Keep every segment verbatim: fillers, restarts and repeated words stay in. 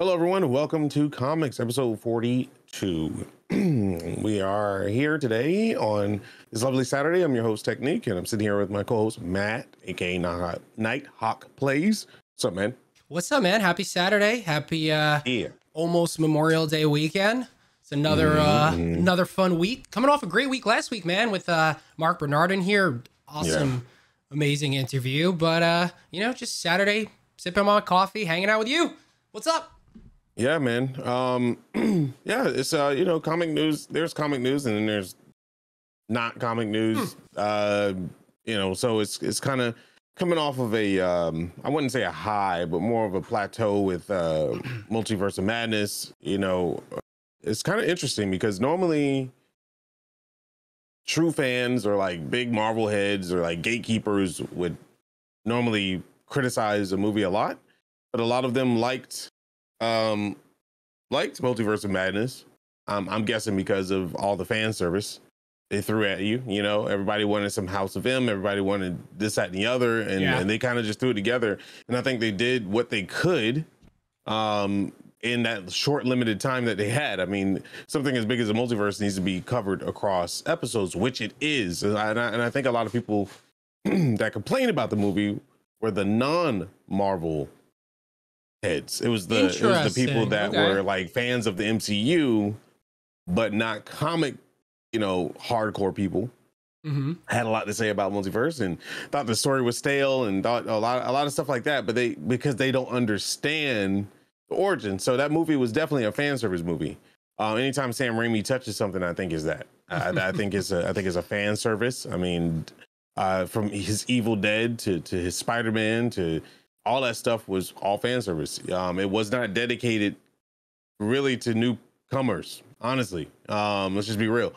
Hello everyone, welcome to Comics episode forty-two. We are here today on this lovely Saturday. I'm your host Technique, and I'm sitting here with my co-host Matt, aka Nighthawk Plays. What's up, man? What's up, man? Happy Saturday. Happy uh yeah. almost Memorial Day weekend. It's another mm-hmm. uh another fun week. Coming off a great week last week, man, with uh Mark Bernard in here. Awesome, yeah. Amazing interview. But uh, you know, just Saturday, sipping my coffee, hanging out with you. What's up? Yeah, man. Um, yeah, it's, uh, you know, comic news. There's comic news and then there's not comic news. Hmm. Uh, you know, so it's it's kind of coming off of a, um, I wouldn't say a high, but more of a plateau with uh, Multiverse of Madness. You know, it's kind of interesting because normally true fans or like big Marvel heads or like gatekeepers would normally criticize a movie a lot, but a lot of them liked um liked Multiverse of Madness. um I'm guessing because of all the fan service they threw at you. You know, everybody wanted some House of M, everybody wanted this, that, and the other, and, yeah. and they kind of just threw it together, and I think they did what they could um in that short limited time that they had. I mean, something as big as a multiverse needs to be covered across episodes, which it is, and I, and I think a lot of people that complain about the movie were the non-Marvel heads. It was the, it was the people that okay. were like fans of the M C U, but not comic, you know, hardcore people. Mm-hmm. Had a lot to say about Multiverse and thought the story was stale and thought a lot, a lot of stuff like that. But they, because they don't understand the origin. So that movie was definitely a fan service movie. Uh, anytime Sam Raimi touches something, I think is that. I, I think it's a, I think it's a fan service. I mean, uh, from his Evil Dead to to his Spider-Man to all that stuff was all fan service. Um, it was not dedicated really to newcomers, honestly. Um, let's just be real.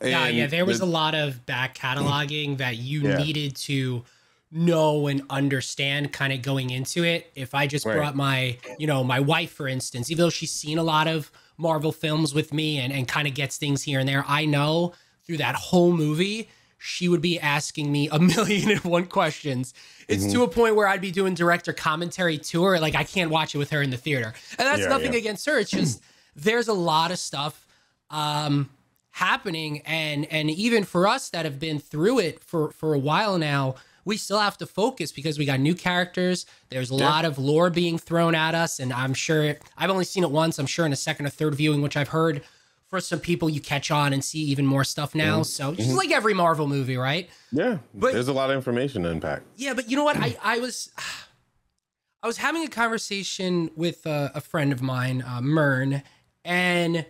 And yeah, yeah, there was the, a lot of back cataloging that you yeah. needed to know and understand kind of going into it. If I just right. brought my, you know, my wife, for instance, even though she's seen a lot of Marvel films with me and, and kind of gets things here and there, I know through that whole movie, she would be asking me a million and one questions. It's mm-hmm. to a point where I'd be doing director commentary to her. Like, I can't watch it with her in the theater. And that's yeah, nothing yeah. against her. It's just there's a lot of stuff um, happening. And and even for us that have been through it for, for a while now, we still have to focus because we got new characters. There's a yeah. lot of lore being thrown at us. And I'm sure it, I've only seen it once. I'm sure in a second or third viewing, which I've heard for some people, you catch on and see even more stuff now. So just like every Marvel movie, right? Yeah, but there's a lot of information to unpack. Yeah, but you know what? I, I was I was having a conversation with a, a friend of mine, uh, Mern, and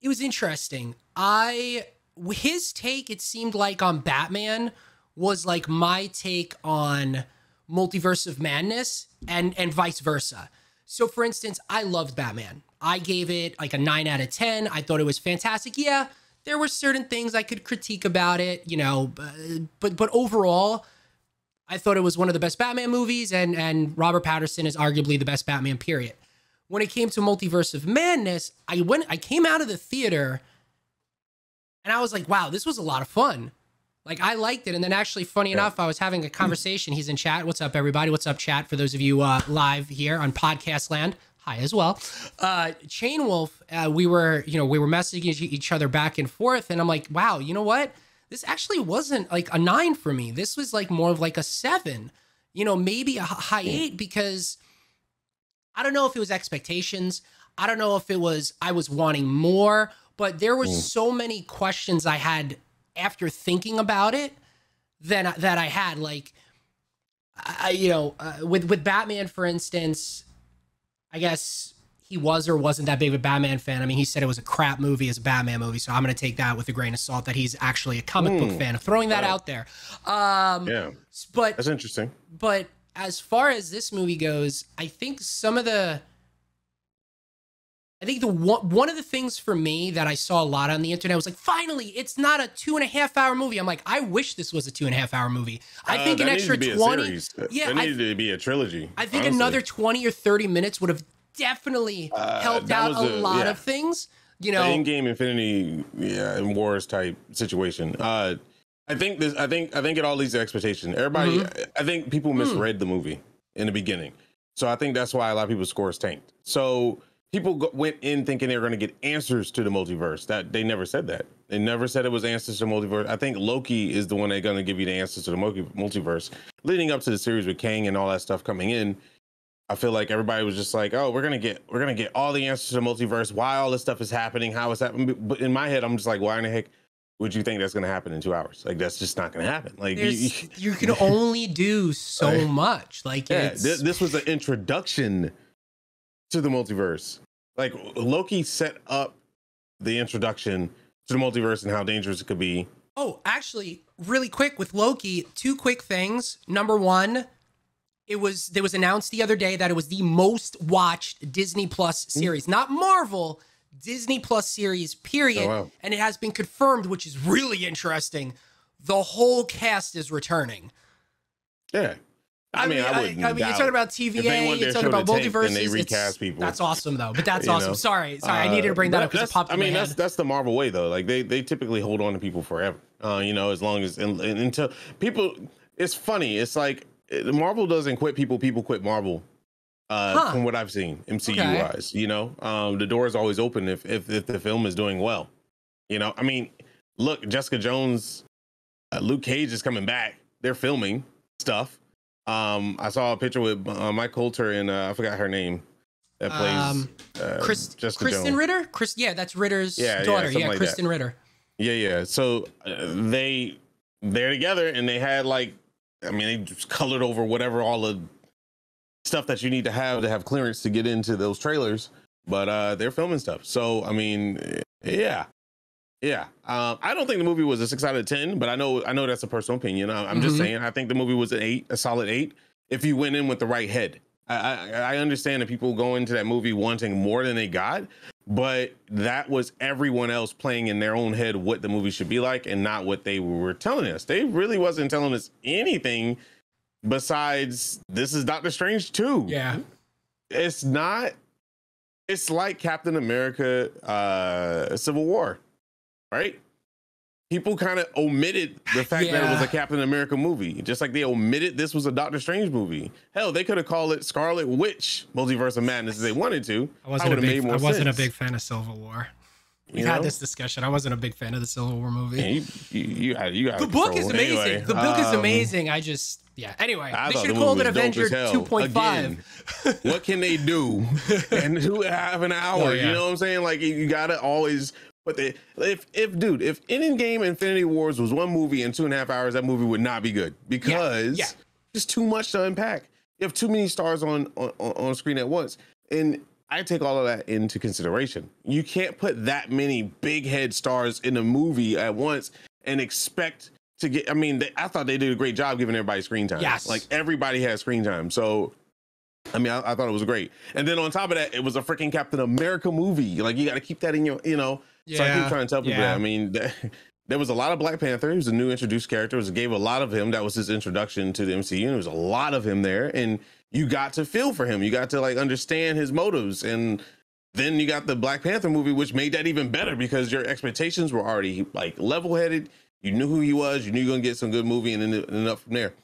it was interesting. I his take, it seemed like, on Batman was like my take on Multiverse of Madness and, and vice versa. So, for instance, I loved Batman. I gave it like a nine out of ten. I thought it was fantastic. Yeah, there were certain things I could critique about it, you know, but but overall, I thought it was one of the best Batman movies, and, and Robert Pattinson is arguably the best Batman, period. When it came to Multiverse of Madness, I went, I came out of the theater, and I was like, wow, this was a lot of fun. Like, I liked it. And then actually, funny yeah. enough, I was having a conversation. He's in chat. What's up, everybody? What's up, chat? For those of you uh, live here on Podcast Land. Hi as well. Uh, Chain Wolf, uh, we were, you know, we were messaging each other back and forth, and I'm like, wow, you know what? This actually wasn't like a nine for me. This was like more of like a seven, you know, maybe a high eight, because I don't know if it was expectations. I don't know if it was, I was wanting more, but there were so many questions I had after thinking about it that, that I had, like, I, you know, uh, with, with Batman, for instance, I guess he was or wasn't that big of a Batman fan. I mean, he said it was a crap movie as a Batman movie, so I'm going to take that with a grain of salt that he's actually a comic mm, book fan. I'm throwing that right. out there. Um, yeah, but that's interesting. But as far as this movie goes, I think some of the, I think the one, one of the things for me that I saw a lot on the internet was like, finally, it's not a two and a half hour movie. I'm like, I wish this was a two and a half hour movie. I uh, think an extra twenty. Yeah, it needed to be a trilogy. I think honestly. another twenty or thirty minutes would have definitely uh, helped out a, a lot yeah. of things. You know, in game Infinity yeah, and Wars type situation. Uh, I think this. I think. I think it all leads to expectation. Everybody. Mm-hmm. I think people misread mm. the movie in the beginning, so I think that's why a lot of people's scores tanked. So people go, went in thinking they were going to get answers to the multiverse. That they never said that. They never said it was answers to the multiverse. I think Loki is the one that's going to give you the answers to the multiverse. Leading up to the series with Kang and all that stuff coming in, I feel like everybody was just like, "Oh, we're gonna get, we're gonna get all the answers to the multiverse. Why all this stuff is happening? How it's happening?" But in my head, I'm just like, "Why in the heck would you think that's gonna happen in two hours? Like, that's just not gonna happen. Like, you, you can only do so like, much. Like, yeah, it's... Th this was an introduction to the multiverse. Like, Loki set up the introduction to the multiverse and how dangerous it could be. Oh, actually, really quick with Loki, two quick things. Number one. It was, it was announced the other day that it was the most watched Disney Plus series, not Marvel, Disney Plus series, period. Oh, wow. And it has been confirmed, which is really interesting. The whole cast is returning. Yeah. I, I mean, mean, I wouldn't I, I mean, you're talking about T V A, you're talking about multiverses. And they recast people. That's awesome, though. But that's awesome. Know? Sorry. Sorry, uh, I needed to bring that up because it popped in I mean, my that's, head. That's the Marvel way, though. Like, they, they typically hold on to people forever, uh, you know, as long as, and, and, until people, it's funny. It's like, Marvel doesn't quit people, people quit Marvel, uh, huh. from what I've seen, M C U-wise, okay. you know? Um, the door is always open if, if, if the film is doing well, you know? I mean, look, Jessica Jones, uh, Luke Cage is coming back. They're filming stuff. Um, I saw a picture with uh, Mike Coulter and uh, I forgot her name that plays um, uh, Chris, Jessica Kristen Jones. Ritter? Chris, yeah, that's Ritter's yeah, daughter. Yeah, yeah like Kristen that. Ritter. Yeah, yeah. So uh, they, they're together and they had like, I mean, they just colored over whatever, all the stuff that you need to have to have clearance to get into those trailers, but uh, they're filming stuff. So, I mean, yeah, yeah. Um, I don't think the movie was a six out of ten, but I know I know that's a personal opinion. I, I'm mm-hmm. just saying, I think the movie was an eight, a solid eight, if you went in with the right head. I, I, I understand that people go into that movie wanting more than they got, but that was everyone else playing in their own head what the movie should be like and not what they were telling us. They really wasn't telling us anything besides this is Doctor Strange two. Yeah. It's not, it's like Captain America uh, Civil War, right? People kind of omitted the fact yeah. that it was a Captain America movie, just like they omitted this was a Doctor Strange movie. Hell, they could have called it Scarlet Witch Multiverse of Madness if they wanted to. I wasn't, a big, I wasn't a big fan of Civil War. We you had know? this discussion. I wasn't a big fan of the Civil War movie. Yeah, you, you, you, had, you had the book is amazing. Anyway, the book um, is amazing. I just, yeah. Anyway, I they should have the called it Avenger two point five. What can they do? And who have an hour? Oh, yeah. You know what I'm saying? Like, you got to always... But they, if, if, dude, if Endgame Infinity Wars was one movie in two and a half hours, that movie would not be good because yeah, yeah. there's too much to unpack. You have too many stars on, on, on screen at once. And I take all of that into consideration. You can't put that many big head stars in a movie at once and expect to get, I mean, they, I thought they did a great job giving everybody screen time. Yes. Like everybody has screen time. So I mean, I, I thought it was great. And then on top of that, it was a freaking Captain America movie. Like you got to keep that in your, you know, Yeah. So I keep trying to tell people yeah. that. I mean, that, there was a lot of Black Panther. He was a new introduced character. It was, gave a lot of him. That was his introduction to the M C U. There was a lot of him there. And you got to feel for him. You got to like understand his motives. And then you got the Black Panther movie, which made that even better because your expectations were already like level headed. You knew who he was. You knew you were going to get some good movie and then and up from there.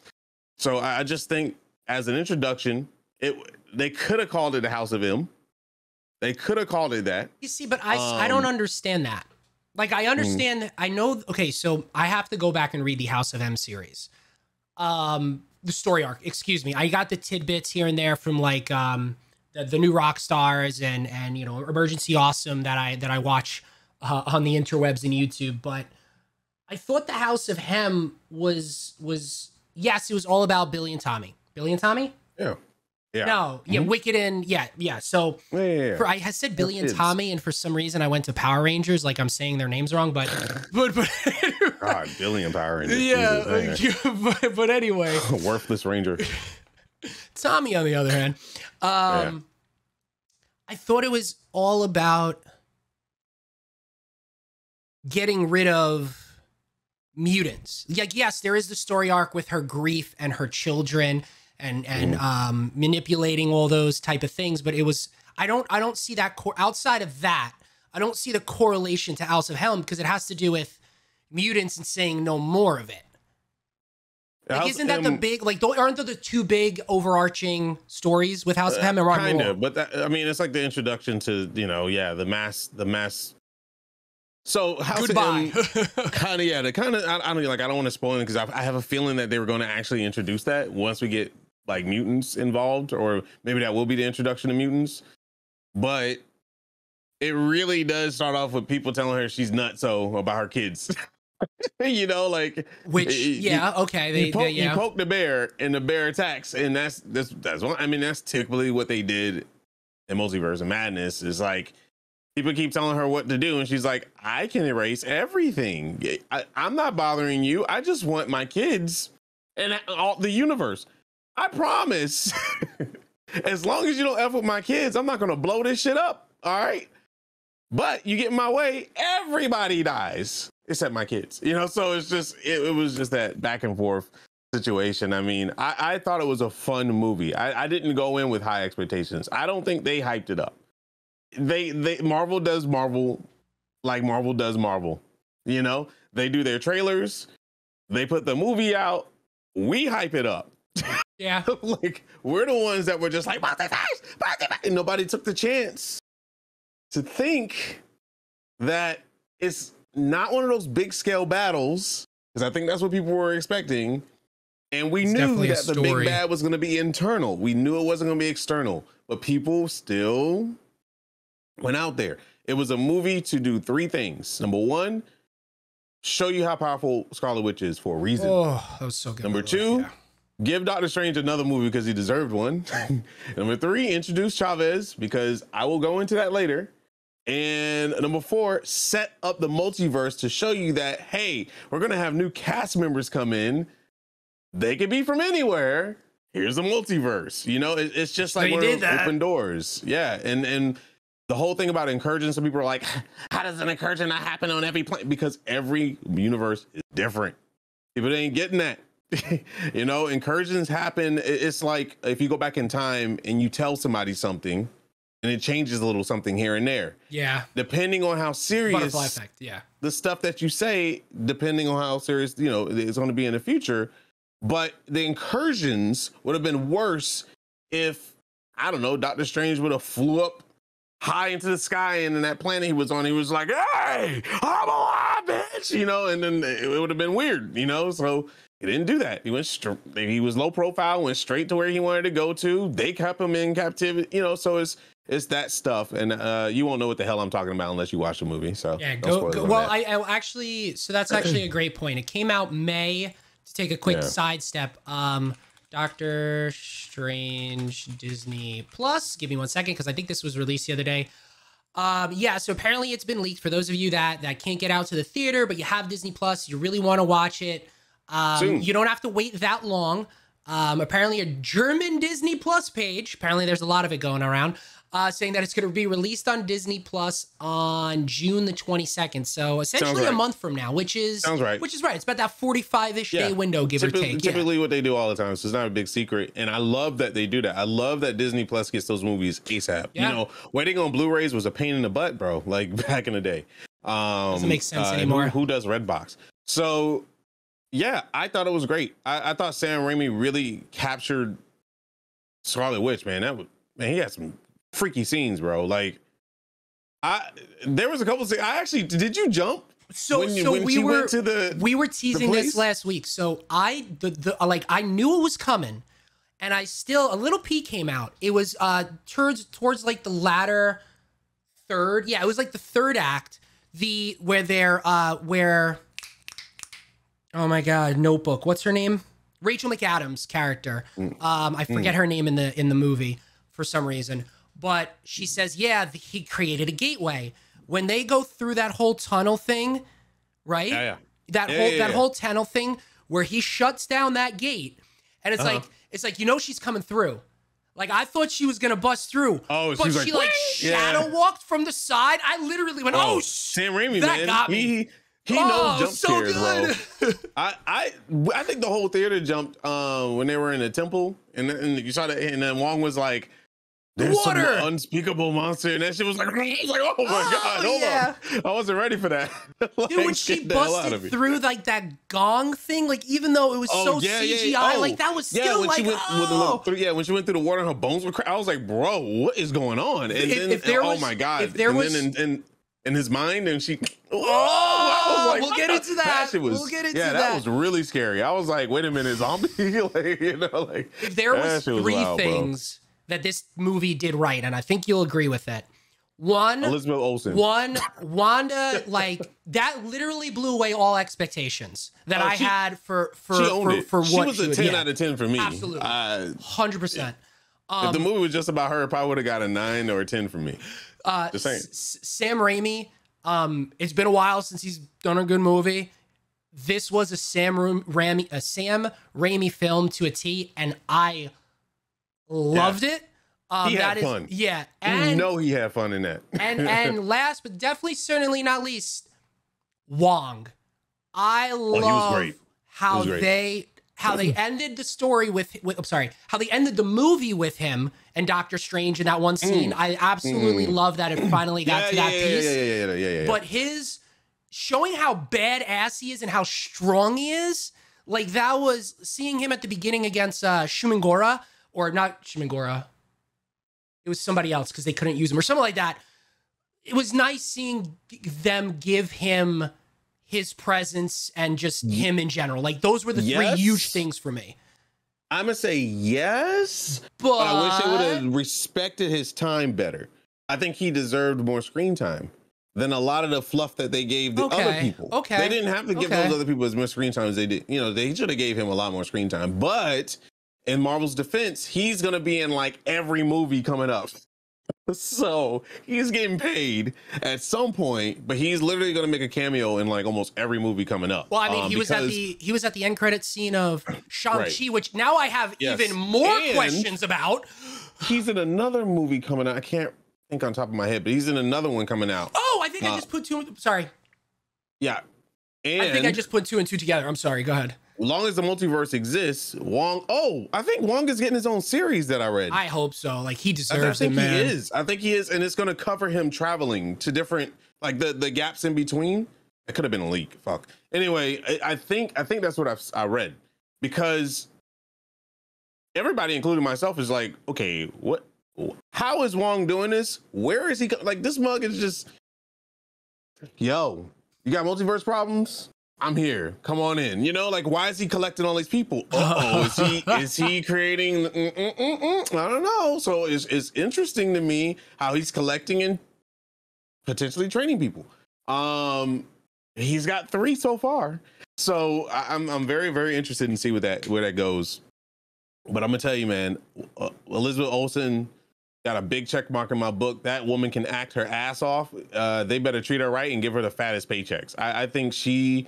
So I, I just think as an introduction, it they could have called it the House of M. They could have called it that. You see, but I, um, I don't understand that. Like, I understand, mm. I know, okay, so I have to go back and read the House of M series. Um, the story arc, excuse me. I got the tidbits here and there from, like, um, the, the new rock stars and, and you know, Emergency Awesome that I, that I watch uh, on the interwebs and YouTube. But I thought the House of Hem was, was yes, it was all about Billy and Tommy. Billy and Tommy? Yeah. Yeah. No, yeah, mm-hmm. Wicked and yeah, yeah. So yeah, yeah, yeah. For, I had said Billy and Tommy, and for some reason I went to Power Rangers. Like I'm saying their names wrong, but but but God, Billy and Power Rangers. Yeah, Jesus, like, but, but anyway, worthless Ranger. Tommy, on the other hand, um, yeah. I thought it was all about getting rid of mutants. Like, yes, there is the story arc with her grief and her children. and and mm. um manipulating all those type of things, but it was i don't i don't see that cor outside of that I don't see the correlation to House of Helm because it has to do with mutants and saying no more of it. Like, House, isn't that um, the big, like, aren't there the two big overarching stories with House uh, of M and Rock and Roll? Kind of, but that, I mean, it's like the introduction to, you know, yeah, the mass, the mass. So House Goodbye. of M, kind of, yeah, the kind of, I, I don't like, I don't want to spoil it because I, I have a feeling that they were going to actually introduce that once we get like mutants involved, or maybe that will be the introduction to mutants. But it really does start off with people telling her she's nutso about her kids. You know, like, which yeah you, okay they, you, poke, they, yeah. you poke the bear and the bear attacks, and that's that's that's one. I mean, that's typically what they did in Multiverse of Madness, is like people keep telling her what to do and she's like, I can erase everything, I, I'm not bothering you, I just want my kids and all the universe, I promise. As long as you don't F with my kids, I'm not gonna blow this shit up, all right? But you get in my way, everybody dies except my kids, you know? So it's just, it, it was just that back and forth situation. I mean, I, I thought it was a fun movie. I, I didn't go in with high expectations. I don't think they hyped it up. They, they, Marvel does Marvel, like Marvel does Marvel, you know? They do their trailers, they put the movie out, we hype it up. Yeah. Like, we're the ones that were just like, and nobody took the chance to think that it's not one of those big scale battles, because I think that's what people were expecting. And we it's knew that the big bad was going to be internal. We knew it wasn't going to be external, but people still went out there. It was a movie to do three things. Number one, show you how powerful Scarlet Witch is for a reason. Oh, that was so good. Number two, yeah. give Doctor Strange another movie because he deserved one. Number three, introduce Chavez, because I will go into that later. And number four, set up the multiverse to show you that, hey, we're going to have new cast members come in. They could be from anywhere. Here's the multiverse. You know, it, it's just like one of those open doors. Yeah. And, and the whole thing about incursion, some people are like, how does an incursion not happen on every planet? Because every universe is different. People ain't getting that. You know, incursions happen. It's like if you go back in time and you tell somebody something, and it changes a little something here and there. Yeah. Depending on how serious butterfly effect, yeah. the stuff that you say, depending on how serious, you know, it's going to be in the future. But the incursions would have been worse if, I don't know, Doctor Strange would have flew up high into the sky, and then that planet he was on, he was like, hey, I'm alive, bitch, you know, and then it would have been weird, you know? So he didn't do that. He went straight, he was low profile, went straight to where he wanted to go to. They kept him in captivity, you know, so it's, It's that stuff, and uh, you won't know what the hell I'm talking about unless you watch the movie. So yeah, go, go, well, I, I actually, so that's actually a great point. It came out May. To take a quick yeah. sidestep, um, Doctor Strange Disney Plus. Give me one second, because I think this was released the other day. Um, yeah, so apparently it's been leaked for those of you that that can't get out to the theater, but you have Disney Plus. You really want to watch it. Um, Soon. You don't have to wait that long. Um, apparently, a German Disney Plus page. Apparently, there's a lot of it going around. Uh, saying that it's going to be released on Disney Plus on June the twenty-second. So essentially right. a month from now, which is Sounds right. which is right. It's about that forty-five-ish yeah. day window, give Typ or take. Typically yeah. what they do all the time, so it's not a big secret. And I love that they do that. I love that Disney Plus gets those movies ASAP. Yeah. You know, waiting on Blu-rays was a pain in the butt, bro, like back in the day. Um, Doesn't make sense uh, anymore. Who, who does Redbox? So, yeah, I thought it was great. I, I thought Sam Raimi really captured Scarlet Witch, man. That was, man, he had some freaky scenes, bro. Like, I there was a couple of scenes. I actually did you jump? So when, so when we were to the we were teasing this last week. So I the the like I knew it was coming, and I still a little pee came out. It was uh towards towards like the latter third. Yeah, it was like the third act. The where they're uh where oh my god, Notebook. What's her name? Rachel McAdams' character. Mm. Um, I forget mm. her name in the in the movie for some reason. But she says, yeah, he created a gateway. When they go through that whole tunnel thing, right? Yeah, yeah. That yeah, whole yeah, that yeah. whole tunnel thing where he shuts down that gate, and it's uh-huh. like it's like you know she's coming through. Like I thought she was gonna bust through. Oh, but she like, like shadow yeah. walked from the side. I literally went, oh, oh Sam Raimi, that man. got me. He, he oh, knows jump so scares, good. Bro. I I I think the whole theater jumped uh, when they were in the temple, and, and you saw that, and then Wong was like, There's water. Some unspeakable monster, and that shit was like, I was like, oh my oh, god, hold yeah. on. I wasn't ready for that. Like, dude, when she busted through like that gong thing, like even though it was oh, so yeah, C G I, yeah, oh, like that was yeah, still when like, she went, oh. through, yeah, when she went through the water, and her bones were cracked. I was like, bro, what is going on? And if, then, if there and, was, oh my god, if there and was, then in, in, in his mind, and she, oh, oh like, we'll get into that. that was, we'll get into yeah, that. Yeah, that was really scary. I was like, wait a minute, zombie, like you know, like if there was three was wild, things. Bro. That this movie did right, and I think you'll agree with that. One, Elizabeth Olsen. One, Wanda, like that literally blew away all expectations that oh, she, I had for for for, for what she was. She a would, ten yeah. out of ten for me. Absolutely, hundred uh, percent. Um, if the movie was just about her, it probably would have got a nine or a ten for me. Uh, just saying. Sam Raimi. Um, it's been a while since he's done a good movie. This was a Sam Raimi, a Sam Raimi film to a T, and I. Loved yeah. it. Um, he had that fun. Is, yeah, and you know he had fun in that. and and last but definitely certainly not least, Wong. I love well, how they how they ended the story with, with. I'm sorry, how they ended the movie with him and Doctor Strange in that one scene. Mm. I absolutely mm. love that it finally got yeah, to that yeah, piece. Yeah, yeah, yeah, yeah, yeah, yeah. But his showing how badass he is and how strong he is, like that was seeing him at the beginning against uh, Shumangora. Or not Shimangora. It was somebody else because they couldn't use him or something like that. It was nice seeing them give him his presence and just him in general. Like those were the yes. three huge things for me. I'm gonna say yes, but, but I wish they would have respected his time better. I think he deserved more screen time than a lot of the fluff that they gave the okay. other people. Okay, they didn't have to give okay. those other people as much screen time as they did. You know, they should have gave him a lot more screen time, but. In Marvel's defense, he's gonna be in like every movie coming up. So he's getting paid at some point, but he's literally gonna make a cameo in like almost every movie coming up. Well, I mean, um, he was at the he was at the end credit scene of Shang-Chi, right. which now I have yes. even more and questions about. He's in another movie coming out. I can't think on top of my head, but he's in another one coming out. Oh, I think uh, I just put two. Sorry. Yeah. And I think I just put two and two together. I'm sorry. Go ahead. Long as the multiverse exists, Wong. Oh, I think Wong is getting his own series that I read. I hope so. Like he deserves I think it, man. He is. I think he is, and it's gonna cover him traveling to different, like the the gaps in between. It could have been a leak. Fuck. Anyway, I, I think I think that's what I've I read because everybody, including myself, is like, okay, what? How is Wong doing this? Where is he? Like this mug is just, yo, you got multiverse problems. I'm here. Come on in. You know, like, why is he collecting all these people? Uh-oh, is he is he creating? Mm, mm, mm, mm, I don't know. So it's it's interesting to me how he's collecting and potentially training people. Um, he's got three so far. So I, I'm I'm very very interested in see what that where that goes. But I'm gonna tell you, man, uh, Elizabeth Olsen got a big check mark in my book. That woman can act her ass off. Uh, they better treat her right and give her the fattest paychecks. I, I think she.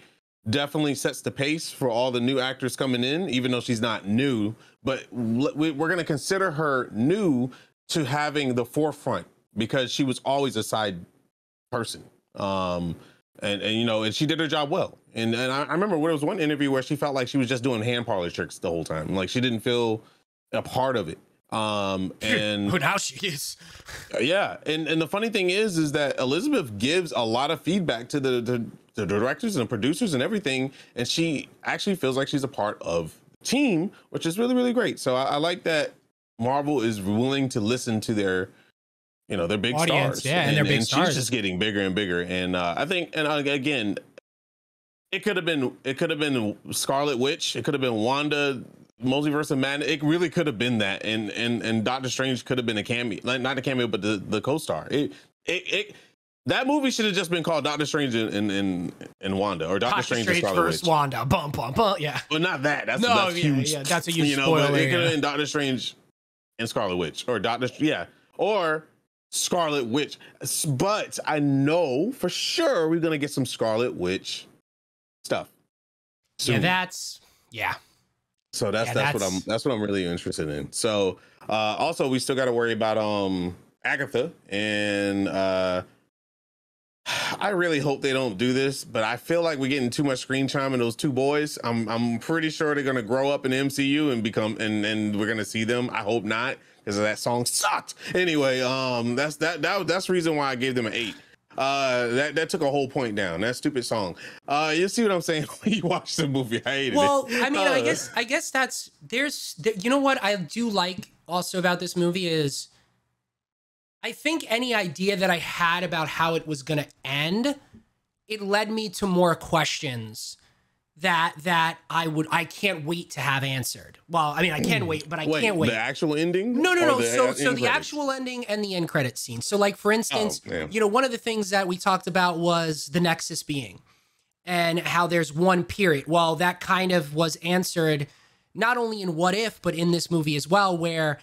Definitely sets the pace for all the new actors coming in, even though she's not new, but we're going to consider her new to having the forefront because she was always a side person. Um, and, and, you know, and she did her job well. And, and I, I remember there was one interview where she felt like she was just doing hand parlor tricks the whole time. Like she didn't feel a part of it. Um, and well, now she is. Yeah. And, and the funny thing is, is that Elizabeth gives a lot of feedback to the, the the directors and the producers and everything, and she actually feels like she's a part of the team, which is really really great. So I, I like that Marvel is willing to listen to their, you know, their big audience, stars. Yeah, and, and their big and stars. She's just getting bigger and bigger. And uh, I think, and again, it could have been it could have been Scarlet Witch, it could have been Wanda, Multiverse of Madness. It really could have been that, and and and Doctor Strange could have been a cameo, like not a cameo, but the the co-star. It it. it That movie should have just been called Doctor Strange and and and Wanda, or Doctor, Doctor Strange, Strange versus Witch. Wanda. Bum bum bum. Yeah. Well, not that. That's, no, that's yeah, huge. Yeah, that's a huge. You know, spoiler, but it could have yeah. been Doctor Strange and Scarlet Witch, or Doctor yeah, or Scarlet Witch. But I know for sure we're gonna get some Scarlet Witch stuff. Soon. Yeah, that's yeah. So that's, yeah, that's that's what I'm that's what I'm really interested in. So uh, also we still got to worry about um Agatha and. uh I really hope they don't do this, but I feel like we're getting too much screen time in those two boys. I'm I'm pretty sure they're gonna grow up in the M C U and become and and we're gonna see them. I hope not, because that song sucked. Anyway, um, that's that that that's the reason why I gave them an eight. Uh, that that took a whole point down. That stupid song. Uh, you see what I'm saying? You watched the movie. I hated well, it. Well, I mean, uh. I guess I guess that's there's there, you know what I do like also about this movie is I think any idea that I had about how it was gonna end, it led me to more questions that that I would I can't wait to have answered. Well, I mean, I can wait, but I wait, can't wait. The actual ending? No, no, no. So so the actual ending and the end credit scene. So like for instance, oh, you know, one of the things that we talked about was the Nexus being and how there's one period. Well, that kind of was answered not only in What If, but in this movie as well, where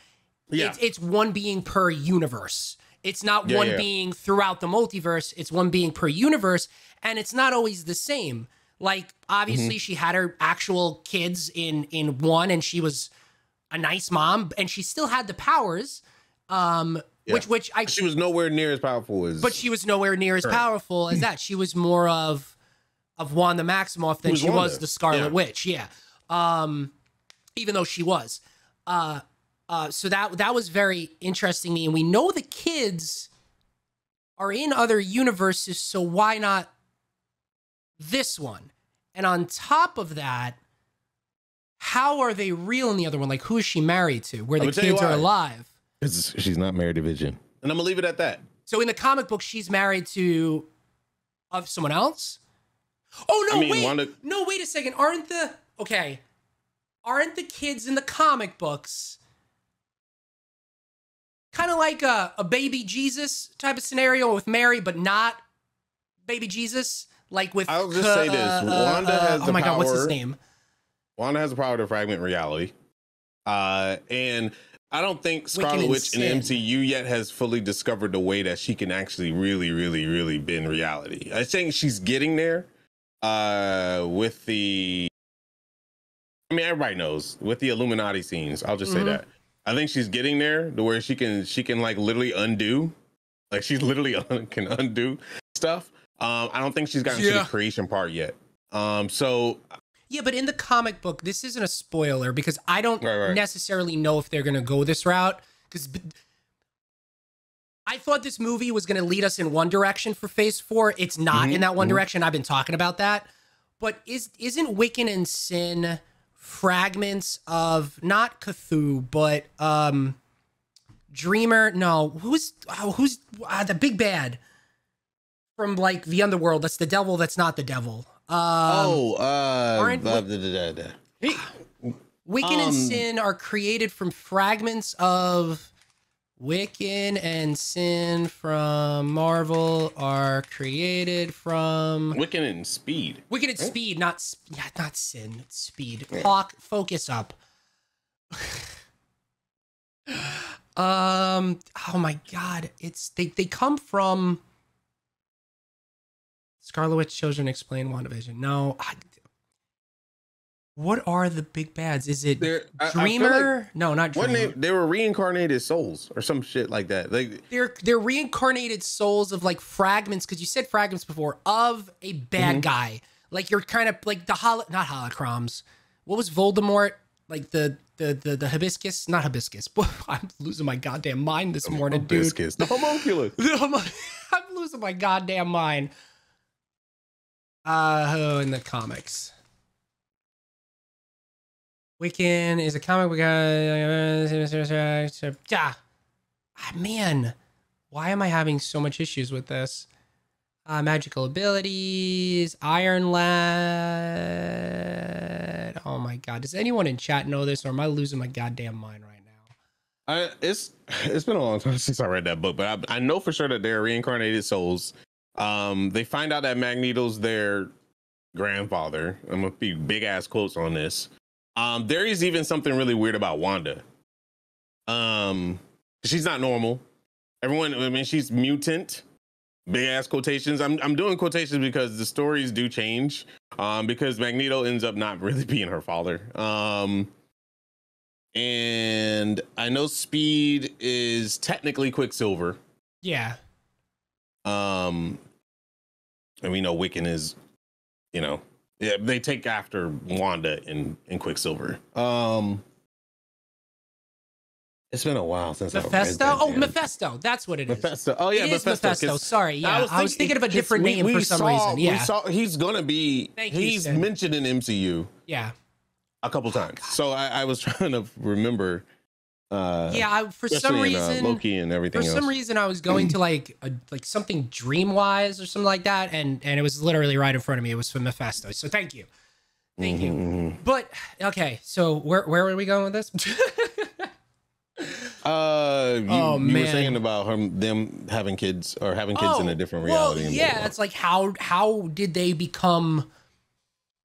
yeah. it's, it's one being per universe. It's not yeah, one yeah. being throughout the multiverse. It's one being per universe. And it's not always the same. Like, obviously, mm-hmm. she had her actual kids in, in one, and she was a nice mom, and she still had the powers, um, yeah. which which I... She was nowhere near as powerful as... But she was nowhere near as her. powerful as that. She was more of of Wanda Maximoff than Who's she Wanda? was the Scarlet yeah. Witch, yeah. Um, even though she was. Uh, uh, so that, that was very interesting to me, and we know the kids are in other universes, so why not... this one? And on top of that, how are they real in the other one? Like, who is she married to where the kids are alive? She's not married to Vision, and I'm gonna leave it at that. So in the comic book, she's married to of someone else. Oh no, I mean, wait Wanda... no wait a second aren't the okay aren't the kids in the comic books kind of like a, a baby Jesus type of scenario with Mary, but not baby Jesus? Like with I'll just uh, say this. Wanda uh, has uh, the oh my power, god, what's his name? Wanda has the power to fragment reality. Uh and I don't think Scarlet Witch in the M C U yet has fully discovered the way that she can actually really, really, really bend reality. I think she's getting there. Uh with the I mean everybody knows with the Illuminati scenes. I'll just mm-hmm. say that. I think she's getting there to where she can she can like literally undo. Like she literally un can undo stuff. Um, I don't think she's gotten yeah. to the creation part yet. Um, so yeah, but in the comic book, this isn't a spoiler because I don't right, right. necessarily know if they're going to go this route. Because I thought this movie was going to lead us in one direction for Phase Four. It's not mm-hmm. in that one mm-hmm. direction. I've been talking about that. But is isn't Wiccan and Sin fragments of not Cthulhu, but um, Dreamer? No, who's oh, who's uh, the big bad? From like the underworld, that's the devil. That's not the devil. Um, oh, uh, aren't uh, we, da, da, da. Wiccan um, and Sin are created from fragments of Wiccan and Sin from Marvel are created from Wiccan and Speed. Wiccan and right? Speed, not yeah, not Sin, it's Speed. Hawk, yeah. focus up. um. Oh my God, it's they. They come from. Scarlet Witch Children Explain WandaVision. No. I, what are the big bads? Is it they're, Dreamer? I, I like, no, not Dreamer. They, they were reincarnated souls or some shit like that. Like They're they're reincarnated souls of like fragments, because you said fragments before, of a bad mm-hmm. guy. Like you're kind of like the holo, not holocrons. What was Voldemort? Like the the the, the hibiscus? Not hibiscus. I'm losing my goddamn mind this morning, hibiscus. dude. The homunculus. I'm losing my goddamn mind. Uh, oh, in the comics. Wiccan is a comic book guy. Ah, man, why am I having so much issues with this? Uh, magical abilities, Iron Lad. Oh my God, does anyone in chat know this, or am I losing my goddamn mind right now? I, it's it's been a long time since I read that book, but I, I know for sure that they're reincarnated souls. Um, they find out that Magneto's their grandfather. I'm gonna be big ass quotes on this. Um, there is even something really weird about Wanda. Um, she's not normal. Everyone, I mean, she's mutant. Big ass quotations. I'm I'm doing quotations because the stories do change. Um, because Magneto ends up not really being her father. Um, and I know Speed is technically Quicksilver. Yeah. Um. And we know Wiccan is, you know, yeah, they take after Wanda and, and Quicksilver. Um, It's been a while since Mephisto? I Oh, Mephisto. That's what it is. Mephisto. Oh, yeah, it Mephisto. Is Mephisto. Sorry, yeah. I was, I was thinking, thinking of a different we, name we for some saw, reason. Yeah. We saw, he's going to be... Thank he's you, mentioned in M C U. Yeah. A couple times. Oh, so I, I was trying to remember... Uh, yeah, I, for some reason... In, uh, Loki and everything For else. some reason, I was going to, like, a, like something Dreamwise or something like that, and, and it was literally right in front of me. It was from Mephisto. So thank you. Thank mm-hmm, you. Mm-hmm. But, okay, so where, where were we going with this? Uh, you, oh, you were saying about her, them having kids or having kids oh, in a different reality. Well, yeah, it's like how how did they become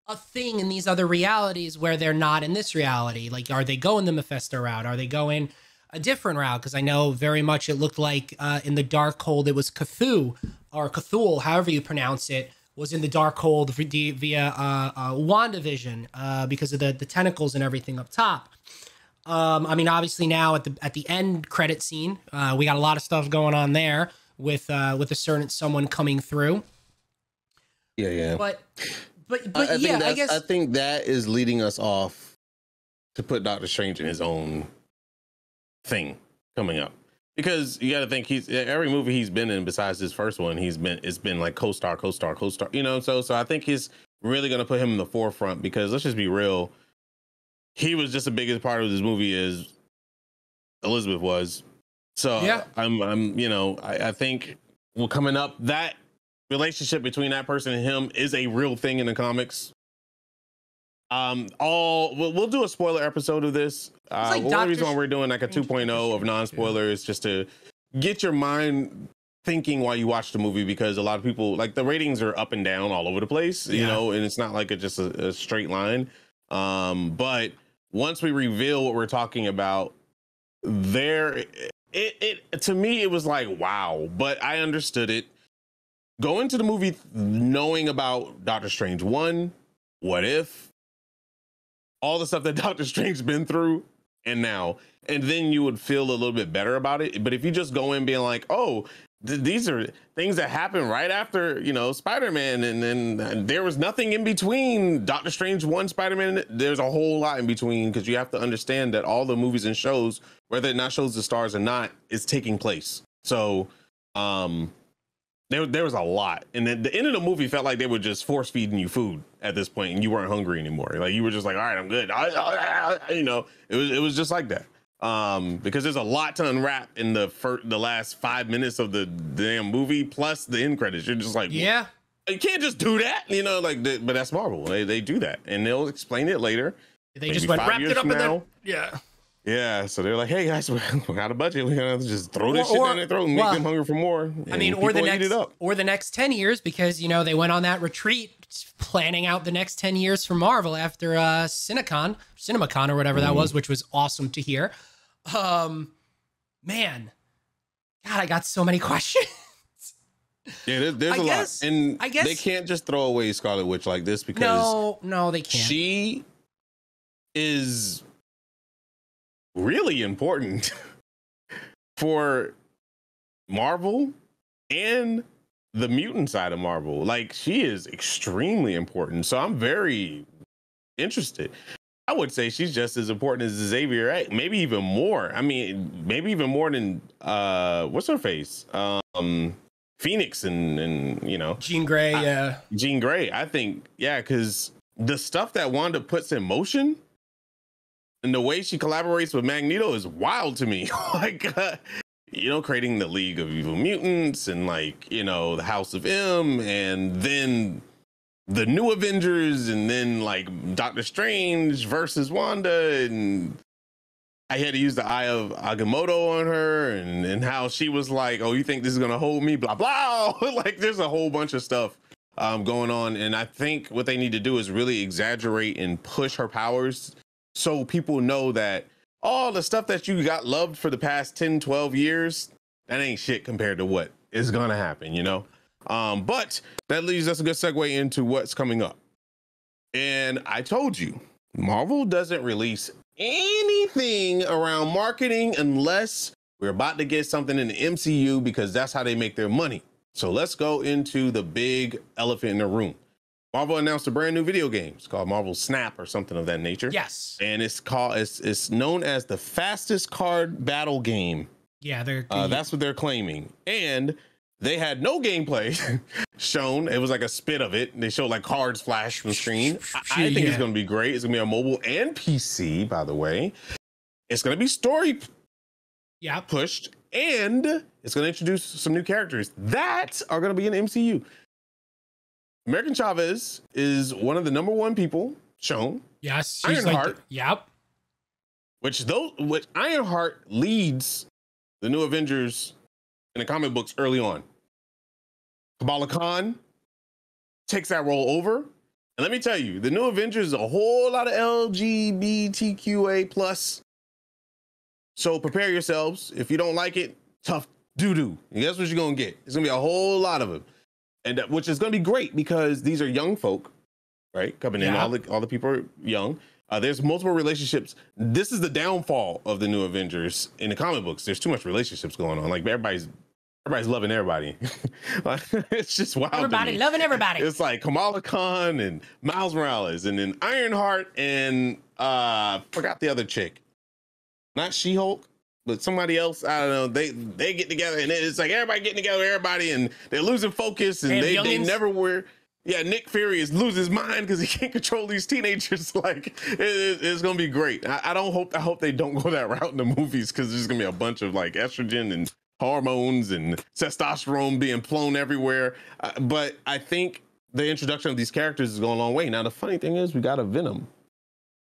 a thing in these other realities where they're not in this reality? Like, are they going the Mephisto route? Are they going a different route? Because I know very much it looked like uh, in the Darkhold it was Cthulhu or Cthulhu, however you pronounce it, was in the Darkhold via uh, uh, WandaVision uh, because of the the tentacles and everything up top. Um, I mean, obviously now at the at the end credit scene, uh, we got a lot of stuff going on there with uh, with a certain someone coming through. Yeah, yeah. But but but I, I yeah, I guess I think that is leading us off to put Doctor Strange in his own thing coming up, because you got to think he's every movie he's been in besides his first one, he's been it's been like co-star, co-star, co-star. You know, so so I think he's really gonna put him in the forefront because let's just be real. He was just the biggest part of this movie as Elizabeth was. So yeah. I'm, I'm, you know, I, I think we're coming up. That relationship between that person and him is a real thing in the comics. Um, all we'll, we'll do a spoiler episode of this. Uh, like one reason why we're doing like a two point oh of non-spoiler is just to get your mind thinking while you watch the movie, because a lot of people like the ratings are up and down all over the place, you yeah. know, and it's not like a, just a, a straight line. Um, but once we reveal what we're talking about there, it, it, to me, it was like, wow, but I understood it. Go into the movie knowing about Doctor Strange one, What If, all the stuff that Doctor Strange's been through and now, and then you would feel a little bit better about it. But if you just go in being like, oh, th these are things that happened right after, you know, Spider-Man, and then there was nothing in between Doctor Strange one, Spider-Man, there's a whole lot in between, because you have to understand that all the movies and shows, whether it not shows the stars or not, is taking place. So um, there, there was a lot. And then the end of the movie felt like they were just force feeding you food at this point, and you weren't hungry anymore. Like you were just like, all right, I'm good. I, I, I, you know, it was, it was just like that. Um, because there's a lot to unwrap in the first, the last five minutes of the damn movie, plus the end credits. You're just like, yeah, you can't just do that, you know, like, the, but that's Marvel. They, they do that, and they'll explain it later. They just went wrapped it up in there. Yeah. Yeah. So they're like, hey guys, we got a budget. We gotta just throw this or, shit down their throat and well, make them hungry for more. I mean, or the next, or the next ten years, because you know, they went on that retreat planning out the next ten years for Marvel after, uh, Cinecon, CinemaCon or whatever mm. that was, which was awesome to hear. Um, man, God, I got so many questions. Yeah, there's, there's a guess, lot, and I guess they can't just throw away Scarlet Witch like this, because no, no, they can't. She is really important for Marvel and the mutant side of Marvel. Like, she is extremely important. So I'm very interested. I would say she's just as important as Xavier, right? Maybe even more. I mean, maybe even more than uh, what's her face, um, Phoenix, and and you know, Jean Grey. I, yeah, Jean Grey. I think yeah, because the stuff that Wanda puts in motion and the way she collaborates with Magneto is wild to me. Like, uh, you know, creating the League of Evil Mutants and like you know the House of M, and then the new Avengers, and then like Doctor Strange versus Wanda, and I had to use the Eye of Agamotto on her, and, and how she was like, oh, you think this is going to hold me, blah, blah. Like there's a whole bunch of stuff um, going on. And I think what they need to do is really exaggerate and push her powers, so people know that all the stuff that you got loved for the past ten, twelve years, that ain't shit compared to what is going to happen, you know? Um, but that leaves us a good segue into what's coming up. And I told you, Marvel doesn't release anything around marketing unless we're about to get something in the M C U, because that's how they make their money. So let's go into the big elephant in the room. Marvel announced a brand new video game. It's called Marvel Snap or something of that nature. Yes. And it's called, it's, it's known as the fastest card battle game. Yeah, they're, uh, that's what they're claiming. And they had no gameplay shown. It was like a spit of it. They showed like cards flash from screen. I, I think yeah. it's going to be great. It's going to be on mobile and P C, by the way. It's going to be story yeah. pushed, and it's going to introduce some new characters that are going to be in the M C U. American Chavez is one of the number one people shown. Yes. Ironheart. Like the, yep. Which those, which Ironheart leads the new Avengers in the comic books early on. Kamala Khan takes that role over. And let me tell you, the new Avengers is a whole lot of L G B T Q A plus. So prepare yourselves. If you don't like it, tough doo-doo. And guess what you're going to get? It's going to be a whole lot of them. And that, which is going to be great because these are young folk, right? Coming yeah. in, all the, all the people are young. Uh, there's multiple relationships. This is the downfall of the new Avengers in the comic books. There's too much relationships going on. Like everybody's, everybody's loving everybody. It's just wild. Everybody loving everybody. It's like Kamala Khan and Miles Morales, and then Ironheart, and uh, forgot the other chick. Not She-Hulk, but somebody else, I don't know, they they get together, and it's like everybody getting together, everybody, and they're losing focus, and, and they, they never were. Yeah, Nick Fury is losing his mind because he can't control these teenagers. Like, it, it, it's going to be great. I, I don't hope, I hope they don't go that route in the movies because there's going to be a bunch of, like, estrogen and hormones and testosterone being blown everywhere. Uh, but I think the introduction of these characters is going a long way. Now, the funny thing is we got a Venom.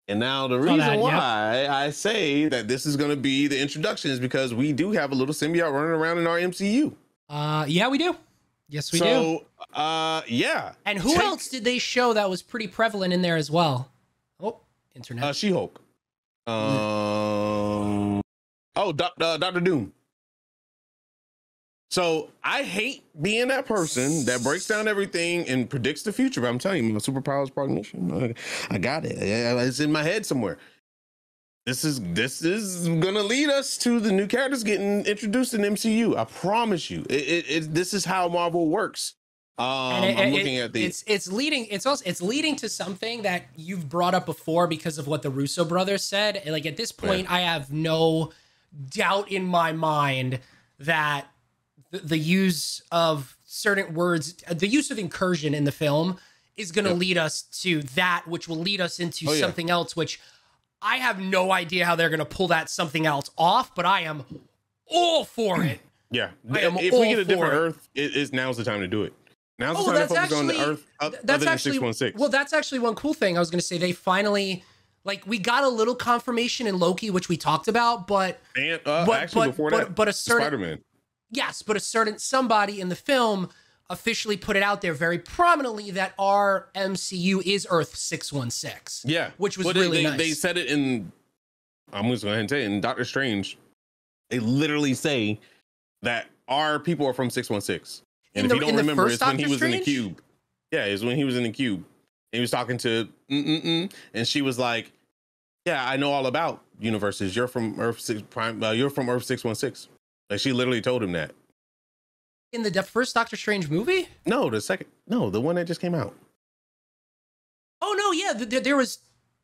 And now the reason that, why yeah. I say that this is going to be the introduction is because we do have a little symbiote running around in our M C U. Uh, yeah, we do. Yes, we so, do. So, uh, yeah. And who Take, else did they show that was pretty prevalent in there as well? Oh, internet. Uh, She-Hulk. Um, oh, Doctor Doom. So I hate being that person that breaks down everything and predicts the future. But I'm telling you, my superpowers prognostication. I got it. It's in my head somewhere. This is this is gonna lead us to the new characters getting introduced in M C U. I promise you. It, it, it, this is how Marvel works. Um, it, I'm looking it, at the. It's it's leading. It's also it's leading to something that you've brought up before because of what the Russo brothers said. Like at this point, yeah. I have no doubt in my mind that. The use of certain words, the use of incursion in the film is going to yep. lead us to that, which will lead us into oh, something yeah. else, which I have no idea how they're going to pull that something else off, but I am all for it. Yeah. I am if all we get a different it. Earth, it is now's the time to do it. Now's oh, the time to focus actually, on the Earth other that's than actually, six one six. Well, that's actually one cool thing. I was going to say they finally... Like, we got a little confirmation in Loki, which we talked about, but... And, uh, but, actually, but, before but, that, but a certain, Spider-Man. Yes, but a certain somebody in the film officially put it out there very prominently that our M C U is Earth six one six. Yeah. Which was well, really they, nice. They said it in, I'm just going to tell you, in Doctor Strange, they literally say that our people are from six one six. And the, if you don't remember, it's Doctor when he was Strange? in the cube. Yeah, it's when he was in the cube. And he was talking to, mm-mm-mm, and she was like, yeah, I know all about universes. You're from Earth six prime. Uh, you're from Earth six one six. Like she literally told him that. In the first Doctor Strange movie? No, the second. No, the one that just came out. Oh, no, yeah. Th th there was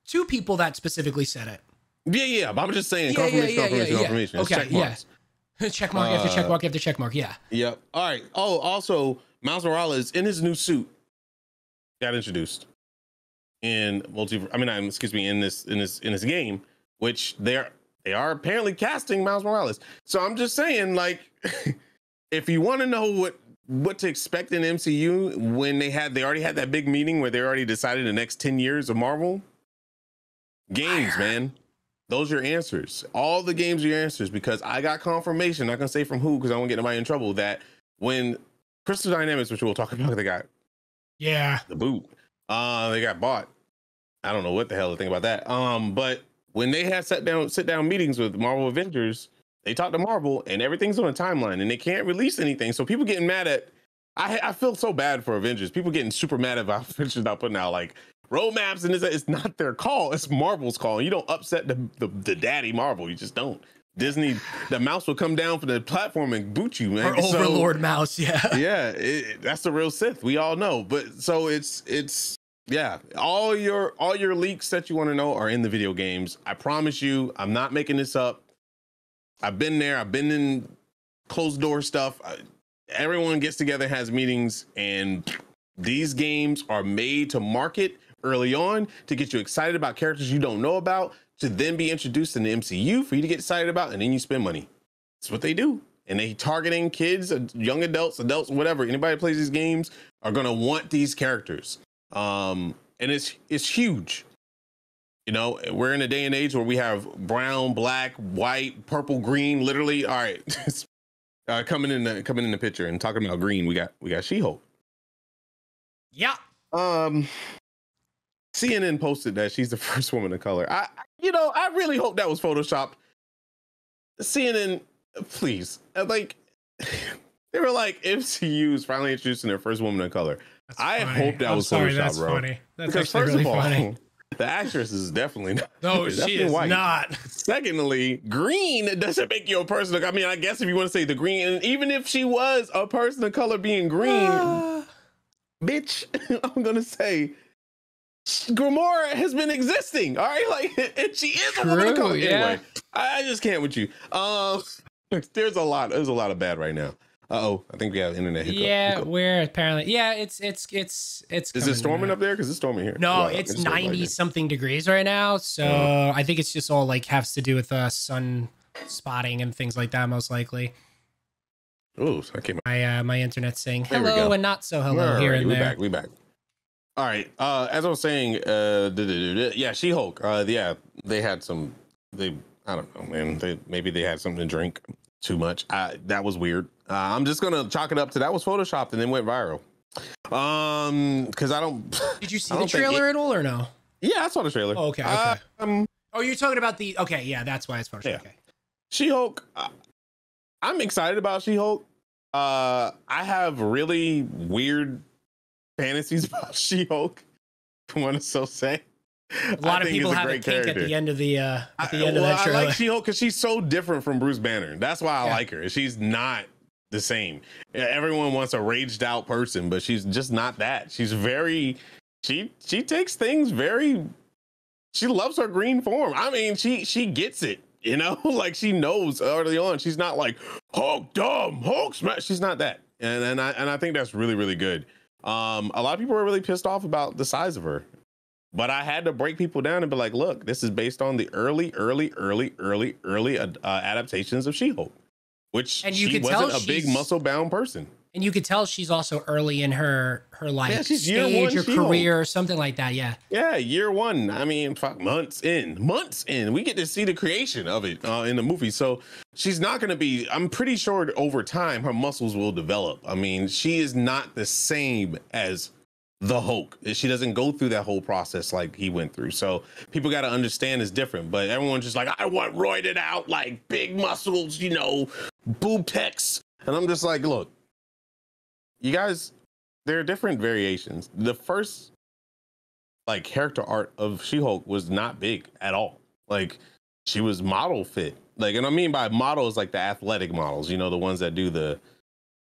two people that specifically said it. Yeah, yeah. But I'm just saying yeah, confirmation, yeah, yeah, confirmation, yeah, yeah. confirmation. Okay, check marks. Yeah. Check mark uh, after check mark after check mark, yeah. Yep. Yeah. All right. Oh, also, Miles Morales in his new suit got introduced in multi. I mean, I'm, excuse me, in this in this in this game, which they're. They are apparently casting Miles Morales. So I'm just saying, like, if you want to know what what to expect in M C U when they had they already had that big meeting where they already decided the next ten years of Marvel games, Fire. man, those are your answers. All the games are your answers because I got confirmation. I can say from who because I won't get anybody in trouble. That when Crystal Dynamics, which we'll talk about, they got yeah the boot. Uh, they got bought. I don't know what the hell to think about that. Um, but. When they had sat down, sit down meetings with Marvel Avengers, they talked to Marvel and everything's on a timeline and they can't release anything. So people getting mad at, I, I feel so bad for Avengers. People getting super mad about Avengers not putting out like roadmaps and this, it's not their call. It's Marvel's call. You don't upset the, the, the daddy Marvel. You just don't. Disney, the mouse will come down from the platform and boot you, man. Or so, overlord mouse, yeah. Yeah, it, that's the real Sith. We all know. But so it's, it's, Yeah, all your all your leaks that you want to know are in the video games. I promise you, I'm not making this up. I've been there. I've been in closed door stuff. I, everyone gets together, has meetings, and these games are made to market early on to get you excited about characters you don't know about, to then be introduced in the M C U for you to get excited about, and then you spend money. That's what they do. And they targeting kids, young adults, adults, whatever. Anybody who plays these games are gonna want these characters. Um, and it's it's huge. You know, we're in a day and age where we have brown, black, white, purple, green, literally. All right, uh, coming in the coming in the picture and talking about green, we got we got She-Hulk. Yeah. Um, C N N posted that she's the first woman of color. I, you know, I really hope that was photoshopped. C N N, please, like, they were like, M C U is finally introducing their first woman of color. That's I funny. hope that I'm was sorry, photoshopped, that's bro. Funny. That's because first really of all, funny. the actress is definitely not. No, she is white. not. Secondly, green doesn't make you a person of, I mean, I guess if you want to say the green, and even if she was a person of color being green, uh, bitch, I'm gonna say, Gamora has been existing, all right? Like, and she is True, a woman of color yeah. anyway. I just can't with you. Um, uh, there's a lot. There's a lot of bad right now. Uh oh, I think we have internet hiccup. Yeah, hiccup. we're apparently. Yeah, it's it's it's it's. Is it storming up there? Because it's storming here. No, wow, it's ninety something degrees right now. So uh, I think it's just all like has to do with uh, sun spotting and things like that, most likely. Oh, so I came. My uh, my internet's saying hello and not so hello right, here and we there. We back. We back. All right. Uh, as I was saying, uh, yeah, She-Hulk. Uh, yeah, they had some. They I don't know, man. They maybe they had something to drink too much. I, that was weird. Uh, I'm just gonna chalk it up to that was photoshopped and then went viral. Um, because I don't. Did you see the trailer it, at all or no? Yeah, I saw the trailer. Oh, okay. Okay. Um, oh, you're talking about the. Okay, yeah, that's why it's photoshopped. Yeah. Okay. She-Hulk. Uh, I'm excited about She-Hulk. Uh, I have really weird fantasies about She-Hulk. I want to so say. A lot of people have a kink at the end of the uh, at the end of that trailer. I like She-Hulk because she's so different from Bruce Banner. That's why I yeah. like her. She's not the same. Everyone wants a raged out person, but she's just not that. She's very she she takes things very. She loves her green form. I mean, she she gets it. You know, like she knows early on. She's not like Hulk dumb, Hulk smash. She's not that. And and I and I think that's really really good. Um, a lot of people were really pissed off about the size of her. But I had to break people down and be like, look, this is based on the early, early, early, early, early uh, adaptations of She-Hulk, which and you she wasn't a big muscle-bound person. And you could tell she's also early in her her life, yeah, she's stage year one or career or something like that, yeah. Yeah, year one. I mean, fuck, months in. Months in. We get to see the creation of it uh, in the movie. So she's not going to be, I'm pretty sure over time, her muscles will develop. I mean, she is not the same as the Hulk. She doesn't go through that whole process like he went through. So people got to understand it's different, but everyone's just like, I want roided out, like big muscles, you know, boob pecs. And I'm just like, look, you guys, there are different variations. The first like character art of She-Hulk was not big at all. Like she was model fit. Like, and I mean by models, like the athletic models, you know, the ones that do the,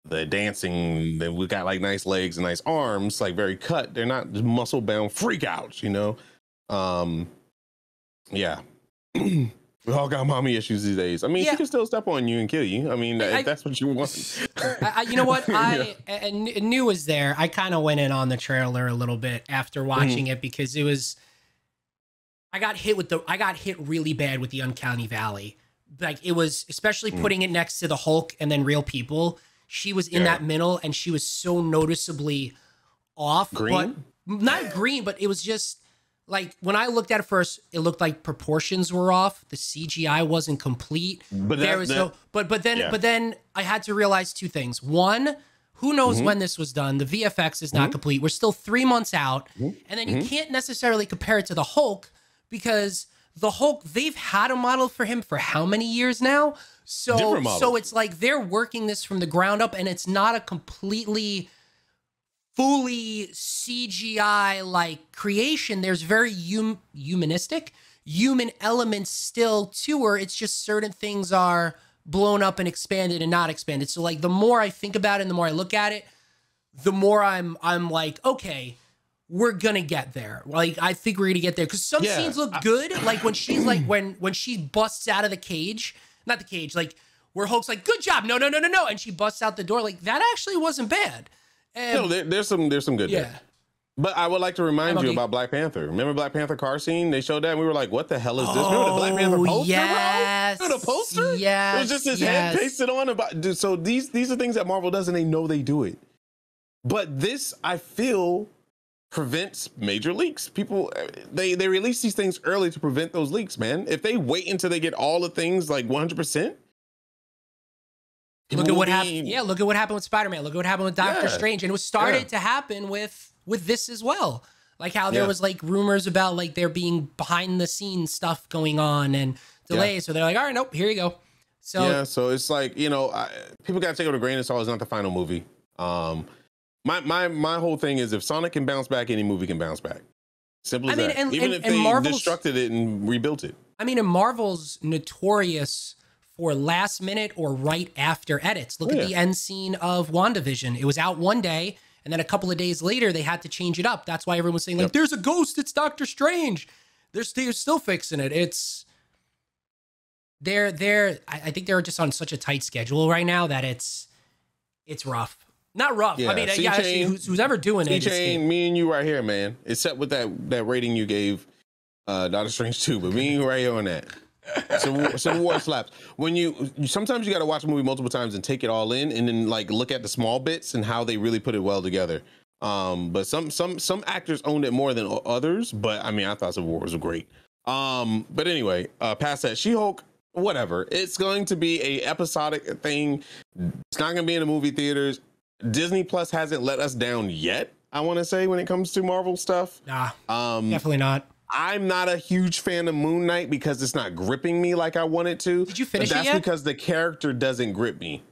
the dancing, they we got like nice legs and nice arms, like very cut. They're not just muscle bound freakouts, you know? Um, yeah. We all got mommy issues these days. I mean, yeah. She can still step on you and kill you. I mean, I, if that's what you want. I, I, you know what? I, yeah. I, I knew was there. I kind of went in on the trailer a little bit after watching mm. it because it was, I got hit with the, I got hit really bad with the Uncanny Valley. Like it was, especially putting mm. it next to the Hulk and then real people. She was in yeah. that middle and she was so noticeably off. Green? But not green, but it was just like when I looked at it first, it looked like proportions were off. The C G I wasn't complete. But there that, was that, no but but then yeah. but then I had to realize two things. One, who knows mm-hmm. when this was done? The V F X is not mm-hmm. complete. We're still three months out. Mm-hmm. And then you mm-hmm. can't necessarily compare it to the Hulk because the Hulk, they've had a model for him for how many years now? So, so it's like they're working this from the ground up, and it's not a completely, fully C G I-like creation. There's very hum humanistic, human elements still to her. It's just certain things are blown up and expanded and not expanded. So, like, the more I think about it and the more I look at it, the more I'm, I'm like, okay, we're gonna get there. Like, I think we're gonna get there, because some yeah. scenes look good. Like when she's like, when when she busts out of the cage, not the cage, like where Hulk's like, "Good job, no, no, no, no, no," and she busts out the door. Like, that actually wasn't bad. And, no, there, there's some there's some good. Yeah. There. But I would like to remind okay. you about Black Panther. Remember Black Panther car scene? They showed that and we were like, what the hell is this? Oh, remember the Black Panther poster, yes, bro? Remember the poster? Yeah. It was just his yes. head pasted on. About, dude, so these, these are things that Marvel does and they know they do it. But this, I feel, prevents major leaks. People, they, they release these things early to prevent those leaks, man. If they wait until they get all the things like one hundred percent, Look at what happened. Yeah, look at what happened with Spider-Man. Look at what happened with Doctor yeah. Strange. And it was started yeah. to happen with... with this as well. Like how there yeah. was like rumors about like there being behind the scenes stuff going on and delays. Yeah. So they're like, all right, nope, here you go. So yeah, so it's like, you know, I, people got to take it with a grain of salt. It's not the final movie. Um, my, my, my whole thing is if Sonic can bounce back, any movie can bounce back. Simple as I mean, that. And, Even and, if and they Marvel's, destructed it and rebuilt it. I mean, and Marvel's notorious for last minute or right after edits. Look oh, yeah. at the end scene of WandaVision. It was out one day, and then a couple of days later, they had to change it up. That's why everyone was saying, like, yep. there's a ghost. It's Doctor Strange. They're, they're still fixing it. It's, they're, they're, I think they're just on such a tight schedule right now that it's, it's rough. Not rough. Yeah, I mean, yeah, actually, who's, who's ever doing it. C-Chain, me and you right here, man. Except with that, that rating you gave uh, Doctor Strange two, but me and you right here on that. Civil, Civil War slaps. When you, sometimes you got to watch a movie multiple times and take it all in, and then like look at the small bits and how they really put it well together. Um, but some some some actors owned it more than others. But I mean, I thought Civil War was great. Um, but anyway, uh, past that, She-Hulk, whatever. It's going to be a episodic thing. It's not going to be in the movie theaters. Disney Plus hasn't let us down yet, I want to say, when it comes to Marvel stuff. Nah, um, definitely not. I'm not a huge fan of Moon Knight because it's not gripping me like I want it to. Did you finish it yet? That's because the character doesn't grip me.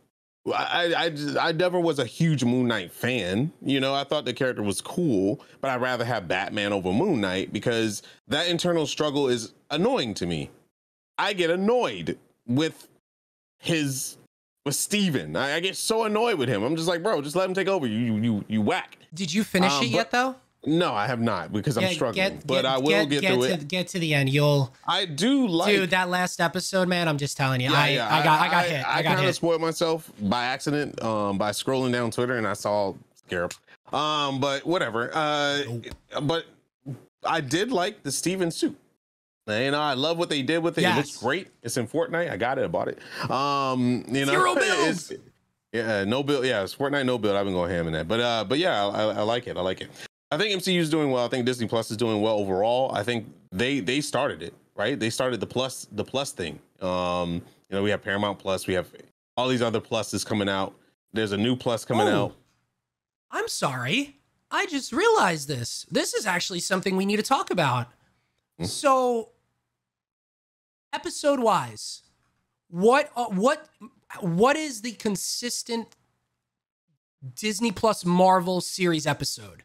I, I, just, I never was a huge Moon Knight fan. You know, I thought the character was cool, but I'd rather have Batman over Moon Knight because that internal struggle is annoying to me. I get annoyed with his... with Steven. I, I get so annoyed with him. I'm just like, bro, just let him take over. You, you, you whack. Did you finish um, it yet, though? No, I have not because get, I'm struggling, get, but get, I will get, get, get through to, it. Get to the end, you'll. I do like. Dude, that last episode, man. I'm just telling you, yeah, I, yeah, I, I got, I got I, hit. I, I kind of spoiled myself by accident um, by scrolling down Twitter, and I saw Scarab. Um, but whatever. Uh, nope. But I did like the Steven suit. You know, I love what they did with it. Yes. It looks great. It's in Fortnite. I got it. I bought it. Um, you know, zero bills. Yeah, no bill. Yeah, it's Fortnite, no bill. I've been going ham in that, but uh, but yeah, I, I, I like it. I like it. I think M C U is doing well. I think Disney Plus is doing well overall. I think they they started it, right? They started the plus the plus thing. Um, you know, we have Paramount Plus, we have all these other pluses coming out. There's a new plus coming oh, out. I'm sorry, I just realized this. This is actually something we need to talk about. Mm-hmm. So, episode wise, what uh, what what is the consistent Disney Plus Marvel series episode?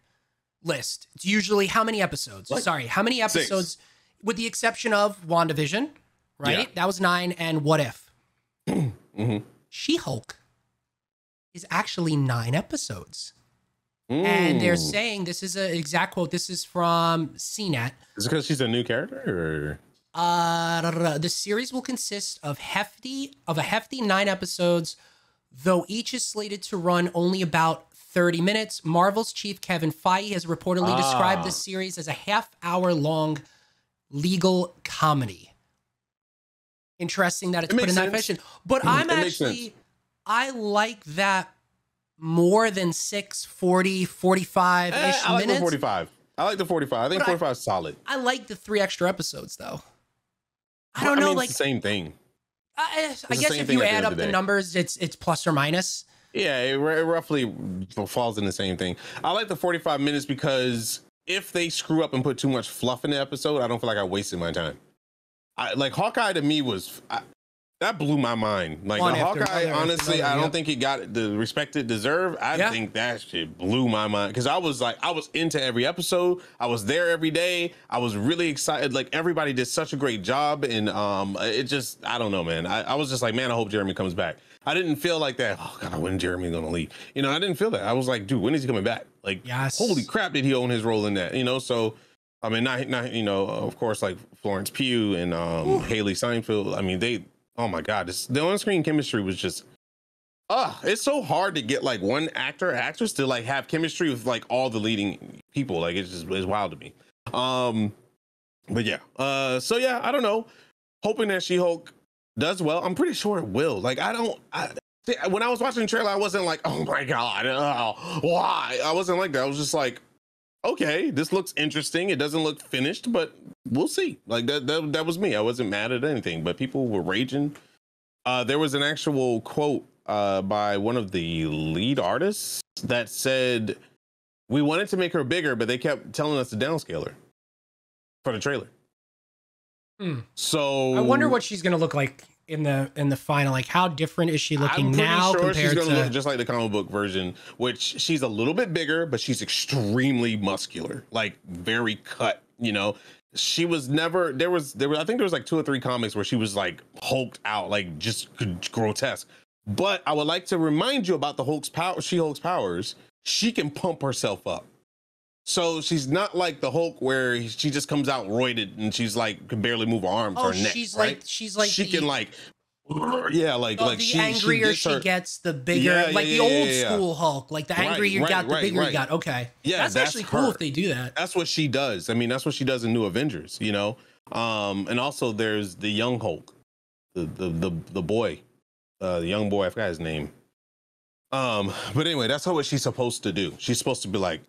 List. It's usually how many episodes? What? Sorry, how many episodes? Six. With the exception of WandaVision, right? Yeah. That was nine. And What If? Mm-hmm. She-Hulk is actually nine episodes. Mm. And they're saying, this is an exact quote, this is from C net. Is it because she's a new character? Or? Uh, da, da, da. The series will consist of hefty of a hefty nine episodes, though each is slated to run only about thirty minutes. Marvel's chief Kevin Feige has reportedly ah. described this series as a half-hour-long legal comedy. Interesting that it's it put in sense. that fashion. But I'm it actually, I like that more than six, forty, forty-five-ish eh, minutes. I like the forty-five. I like the forty-five. I think forty-five is solid. I like the three extra episodes, though. I don't well, know. I mean, like, it's the same thing. I, I guess if you add the up the numbers, it's it's plus or minus. Yeah, it, r it roughly falls in the same thing. I like the forty-five minutes because if they screw up and put too much fluff in the episode, I don't feel like I wasted my time. I, like Hawkeye to me was, I, that blew my mind. Like the Hawkeye, another, honestly, another, I don't yep. think it got the respect it deserved. I yeah. think that shit blew my mind. Cause I was like, I was into every episode. I was there every day. I was really excited. Like everybody did such a great job. And um, it just, I don't know, man. I, I was just like, man, I hope Jeremy comes back. I didn't feel like that. Oh God, when Jeremy gonna leave? You know, I didn't feel that. I was like, dude, when is he coming back? Like, yes. Holy crap, did he own his role in that? You know, so I mean, not not you know, of course, like Florence Pugh and um, Ooh. Haley Steinfeld. I mean, they. Oh my God, this, the on-screen chemistry was just. Ah, uh, it's so hard to get like one actor or actress to like have chemistry with like all the leading people. Like, it's just it's wild to me. Um, but yeah. Uh, so yeah, I don't know. Hoping that She-Hulk does well. I'm pretty sure it will. Like, I don't. I, when I was watching the trailer, I wasn't like, oh my God, oh, why? I wasn't like that. I was just like, okay, this looks interesting. It doesn't look finished, but we'll see. Like that. That, that was me. I wasn't mad at anything, but people were raging. Uh, there was an actual quote. Uh, by one of the lead artists that said, we wanted to make her bigger, but they kept telling us to downscale her for the trailer. Mm. So I wonder what she's going to look like in the in the final. Like, how different is she looking now compared to? I'm pretty sure she's going to look just like the comic book version, which she's a little bit bigger, but she's extremely muscular, like very cut. You know, she was never there was there was I think there was like two or three comics where she was like hulked out, like just grotesque. But I would like to remind you about the Hulk's power, She-Hulk's powers. She can pump herself up. So she's not like the Hulk where she just comes out roided and she's like, can barely move her arms oh, or her neck. She's right? like, she's like, she the, can like, yeah, like, oh, like the she, angrier she, she gets, the bigger, yeah, yeah, like yeah, the old yeah, yeah. school Hulk, like the angrier right, you got, right, the bigger right, you got. Okay. Yeah. That's, that's actually her. Cool if they do that. That's what she does. I mean, that's what she does in New Avengers, you know? Um, and also there's the young Hulk, the, the, the, the boy. Uh, the young boy, I forgot his name. Um, but anyway, that's how what she's supposed to do. She's supposed to be like,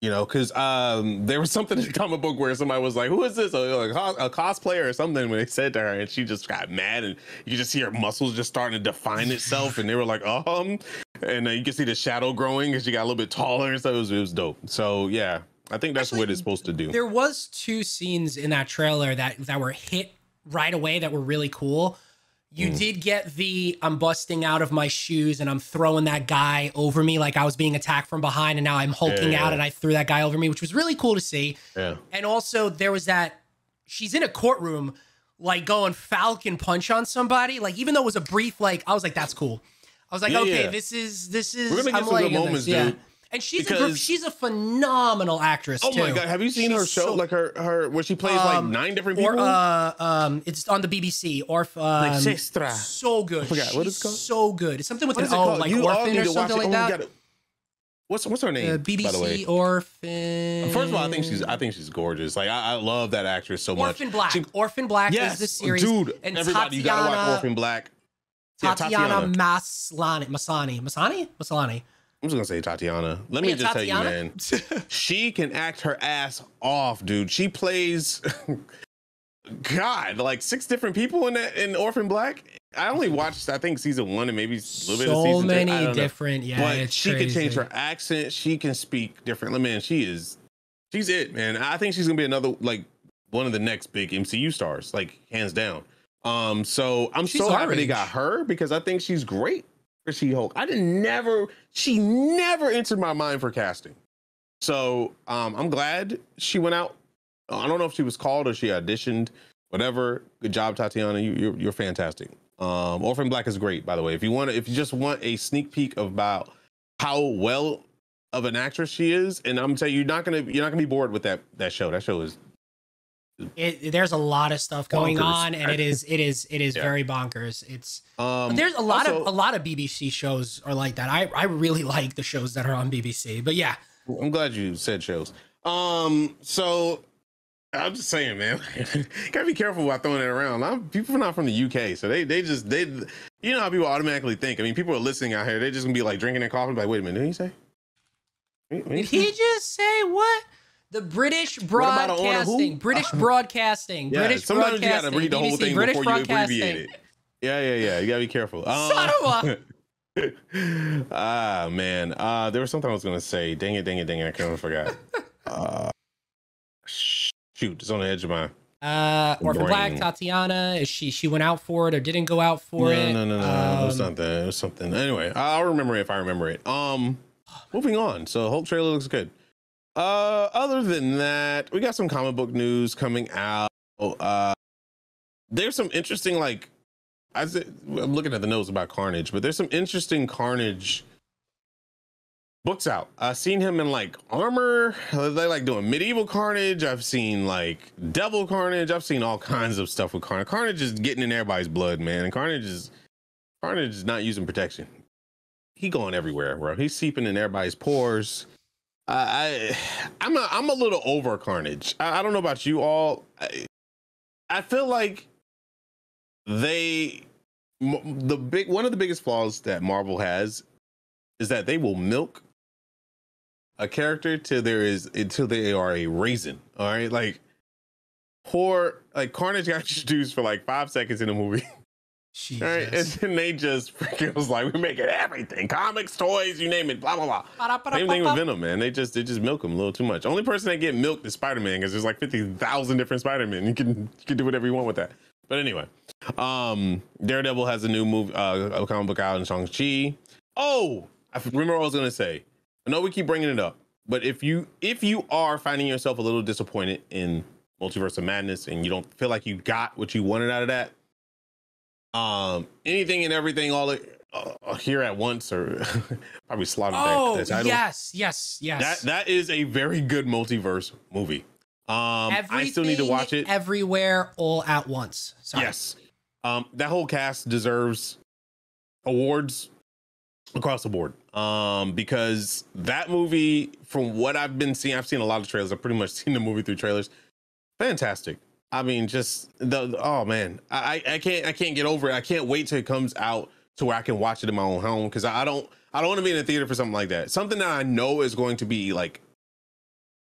you know, because um, there was something in the comic book where somebody was like, "Who is this? A, a, a cosplayer or something?" When they said to her, and she just got mad, and you just see her muscles just starting to define itself, and they were like, "Um," and uh, you can see the shadow growing because she got a little bit taller, and so it was, it was dope. So yeah, I think that's actually what it's supposed to do. There was two scenes in that trailer that that were hit right away that were really cool. You mm. did get the, I'm busting out of my shoes and I'm throwing that guy over me like I was being attacked from behind and now I'm hulking yeah, yeah, out yeah. and I threw that guy over me, which was really cool to see. Yeah. And also there was that, she's in a courtroom, like going Falcon punch on somebody. Like, even though it was a brief, like, I was like, that's cool. I was like, yeah, okay, yeah. this is, this is, We're gonna get I'm some good moments, this. dude. Yeah. And she's because, a she's a phenomenal actress. Oh too. my God, have you seen she's her show? So, like her her where she plays um, like nine different people. Or, uh, um, it's on the B B C. Or um, so good. I forgot what it's called. So good. It's something with what an O, like you Orphan or something like oh, that. What's what's her name? Uh, B B C by the way? Orphan. First of all, I think she's I think she's gorgeous. Like I, I love that actress so much. Orphan Black. She, Orphan Black yes, is the series. Dude, and everybody Tatiana, you gotta watch Orphan Black. Yeah, Tatiana, Tatiana Maslany, Maslany, Maslany, Maslany. I'm just gonna say Tatiana. Let me yeah, just Tatiana. tell you, man, she can act her ass off, dude. She plays, God, like six different people in that in Orphan Black. I only watched, I think, season one and maybe a little so bit of season two. So many different, know. yeah. But it's she crazy. can change her accent. She can speak differently. Man, she is, she's it, man. I think she's gonna be another like one of the next big M C U stars, like hands down. Um, so I'm she's so happy they got her because I think she's great. She-Hulk. I didn't never, she never entered my mind for casting. So um, I'm glad she went out. I don't know if she was called or she auditioned, whatever. Good job, Tatiana. You, you're, you're fantastic. Um, Orphan Black is great, by the way. If you want to, if you just want a sneak peek about how well of an actress she is, and I'm telling you, you're not gonna, you're not gonna be bored with that that show. That show is. It, there's a lot of stuff going bonkers. on, and it is it is it is yeah. very bonkers. It's um, there's a lot also, of a lot of B B C shows are like that. I I really like the shows that are on B B C. But yeah, I'm glad you said shows. Um, so I'm just saying, man, gotta be careful about throwing it around. I'm, people are not from the U K, so they they just they you know how people automatically think. I mean, people are listening out here. They're just gonna be like drinking their coffee, like, wait a minute, did he say? Did, did he just say what? The British broadcasting, British broadcasting, yeah, British sometimes broadcasting. Sometimes you gotta read the whole thing British before you abbreviate it. Yeah, yeah, yeah. You gotta be careful. Uh, ah, man. Uh, there was something I was gonna say. Dang it, dang it, dang it. I kind of forgot. uh, shoot, it's on the edge of my. Uh, Orphan Black, Tatiana. Is she she went out for it or didn't go out for no, it? No, no, no, um, no. It was something. It was something. Anyway, I'll remember it if I remember it. Um, moving on. So Hulk trailer looks good. Uh, other than that, we got some comic book news coming out. Uh, there's some interesting, like, I said, I'm looking at the notes about Carnage, but there's some interesting Carnage books out. I've seen him in like armor. They like doing medieval Carnage. I've seen like Devil Carnage. I've seen all kinds of stuff with Carnage. Carnage is getting in everybody's blood, man. And Carnage is Carnage is not using protection. He going everywhere, bro. He's seeping in everybody's pores. Uh, I I'm a, I'm a little over Carnage. I, I don't know about you all. I, I feel like they the big one of the biggest flaws that Marvel has is that they will milk a character till there is until they are a raisin. All right, like poor like Carnage got introduced for like five seconds in the movie. Jesus. All right, and then they just freaking was like, we're making everything, comics, toys, you name it, blah blah blah. Ba, da, ba, da, Same ba, thing ba. with Venom, man. They just they just milk him a little too much. Only person that get milked is Spider-Man, because there's like fifty thousand different Spider-Men. You can you can do whatever you want with that. But anyway, um, Daredevil has a new movie, uh, a comic book out in Shang-Chi. Oh, I remember what I was gonna say. I know we keep bringing it up, but if you if you are finding yourself a little disappointed in Multiverse of Madness and you don't feel like you got what you wanted out of that. Um, anything and everything, all uh, here at once, or probably slotted oh, back. Oh yes, yes, yes. That that is a very good multiverse movie. Um, Everything, I still need to watch it. Everywhere, all at once. Sorry. Yes. Um, that whole cast deserves awards across the board. Um, because that movie, from what I've been seeing, I've seen a lot of trailers. I've pretty much seen the movie through trailers. Fantastic. I mean, just the, oh man, I, I can't, I can't get over it. I can't wait till it comes out to where I can watch it in my own home. Cause I don't, I don't want to be in a theater for something like that. Something that I know is going to be like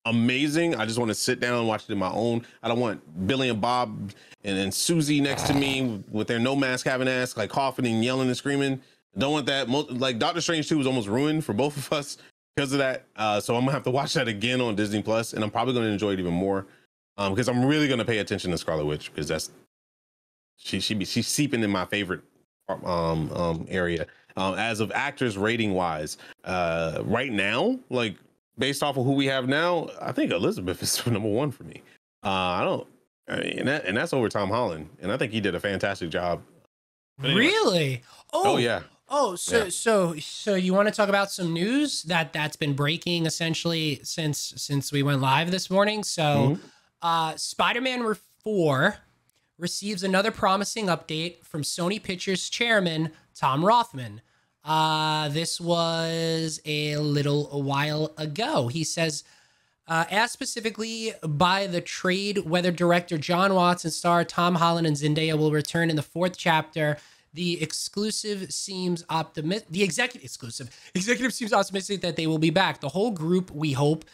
amazing. I just want to sit down and watch it in my own. I don't want Billy and Bob and, and Susie next to me with their no mask having ass, like coughing and yelling and screaming. Don't want that. Like Doctor Strange two was almost ruined for both of us because of that. Uh, so I'm gonna have to watch that again on Disney Plus, and I'm probably going to enjoy it even more. Um, because I'm really gonna pay attention to Scarlet Witch, because that's she she be she's seeping in my favorite um um area. Um, as of actors rating wise, uh, right now, like based off of who we have now, I think Elizabeth is number one for me. Uh, I don't, I mean, and that and that's over Tom Holland, and I think he did a fantastic job. Anyway. Really? Oh, oh yeah. Oh, so yeah. so so you want to talk about some news that that's been breaking essentially since since we went live this morning? So. Mm-hmm. Uh, Spider-Man four receives another promising update from Sony Pictures chairman Tom Rothman. Uh, this was a little a while ago. He says, uh, asked specifically by the trade whether director John Watts and star Tom Holland and Zendaya will return in the fourth chapter, the exclusive seems optimistic. The executive exclusive executive seems optimistic that they will be back. The whole group, we hope.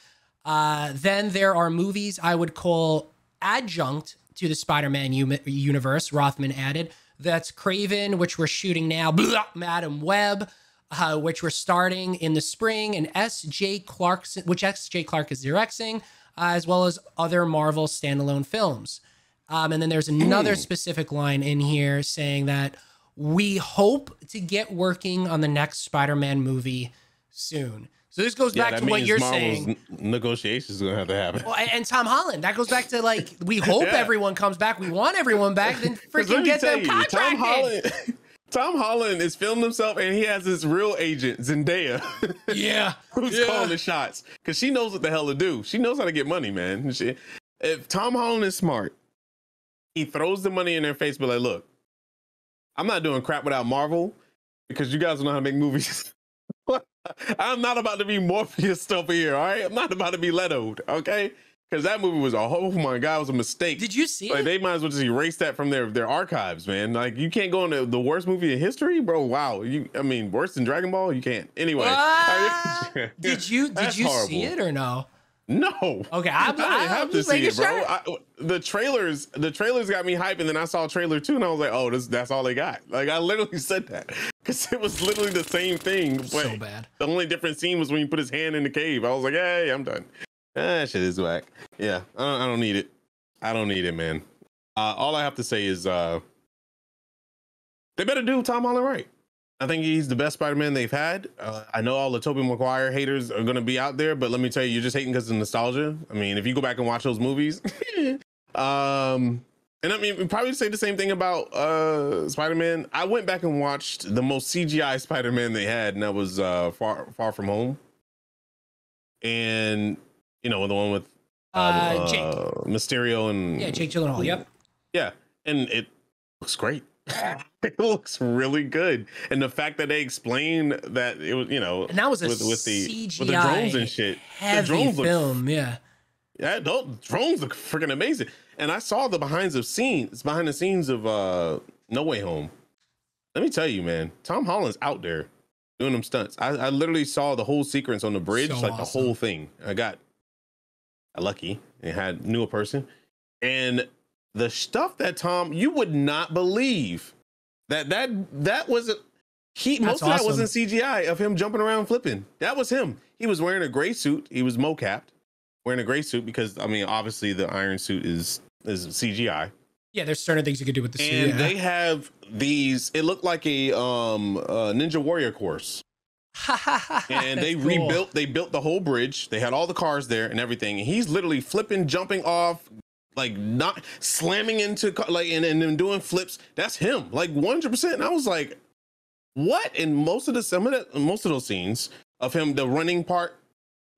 Uh, then there are movies I would call adjunct to the Spider-Man universe, Rothman added. That's Craven, which we're shooting now, blah, Madam Web, uh, which we're starting in the spring, and S J Clarkson, which S J Clark is directing, uh, as well as other Marvel standalone films. Um, and then there's another specific line in here saying that we hope to get working on the next Spider-Man movie soon. So this goes yeah, back to what you're Marvel's saying. Negotiations are gonna have to happen. Well, and, and Tom Holland, that goes back to like we hope yeah. everyone comes back. We want everyone back. Then freaking get them you, contracted. Tom Holland, Tom Holland is filming himself, and he has his real agent Zendaya. Yeah, who's yeah. calling the shots because she knows what the hell to do. She knows how to get money, man. She, if Tom Holland is smart, he throws the money in their face, but like, look, I'm not doing crap without Marvel because you guys don't know how to make movies. I'm not about to be Morpheus stuff here, all right? I'm not about to be Leto'd, okay? Because that movie was a oh my god, it was a mistake. Did you see? Like it? They might as well just erase that from their their archives, man. Like you can't go into the worst movie in history, bro. Wow, you I mean worse than Dragon Ball, you can't. Anyway, uh, I, did you did you horrible. see it or no? No. Okay, I'm, I didn't I'm have to see it, bro. Sure. I, the trailers, the trailers got me hyped, and then I saw a trailer too, and I was like, oh, this that's all they got. Like I literally said that. Cause it was literally the same thing. But so bad. The only different scene was when you put his hand in the cave. I was like, hey, I'm done. That shit is whack. Yeah, I don't, I don't need it. I don't need it, man. Uh, all I have to say is uh, they better do Tom Holland right. I think he's the best Spider-Man they've had. Uh, I know all the Tobey Maguire haters are gonna be out there, but let me tell you, you're just hating because of nostalgia. I mean, if you go back and watch those movies, um. And I mean, we probably say the same thing about uh, Spider-Man. I went back and watched the most C G I Spider-Man they had, and that was uh, Far Far From Home. and you know the one with uh, uh, Jake. Mysterio and yeah, Jake Gyllenhaal. Yep. Yeah, and it looks great. It looks really good, and the fact that they explained that it was, you know, and that was with, with the C G I with the drones and shit. Heavy the drones film, look, yeah. Yeah, those drones look freaking amazing. And I saw the behind the scenes, behind the scenes of uh, No Way Home. Let me tell you, man, Tom Holland's out there doing them stunts. I, I literally saw the whole sequence on the bridge, so like awesome. The whole thing. I got lucky and had knew a person, and the stuff that Tom, you would not believe that that that wasn't he. That's most of awesome. That wasn't C G I of him jumping around flipping. That was him. He was wearing a gray suit. He was mo-capped. Wearing a gray suit because I mean, obviously the iron suit is is C G I. Yeah, there's certain things you could do with the suit. And yeah. They have these. It looked like a um uh, Ninja Warrior course. And they cool. rebuilt. They built the whole bridge. They had all the cars there and everything. And he's literally flipping, jumping off, like not slamming into like and and then doing flips. That's him, like one hundred percent. And I was like, what? And most of the some of the most of those scenes of him, the running part.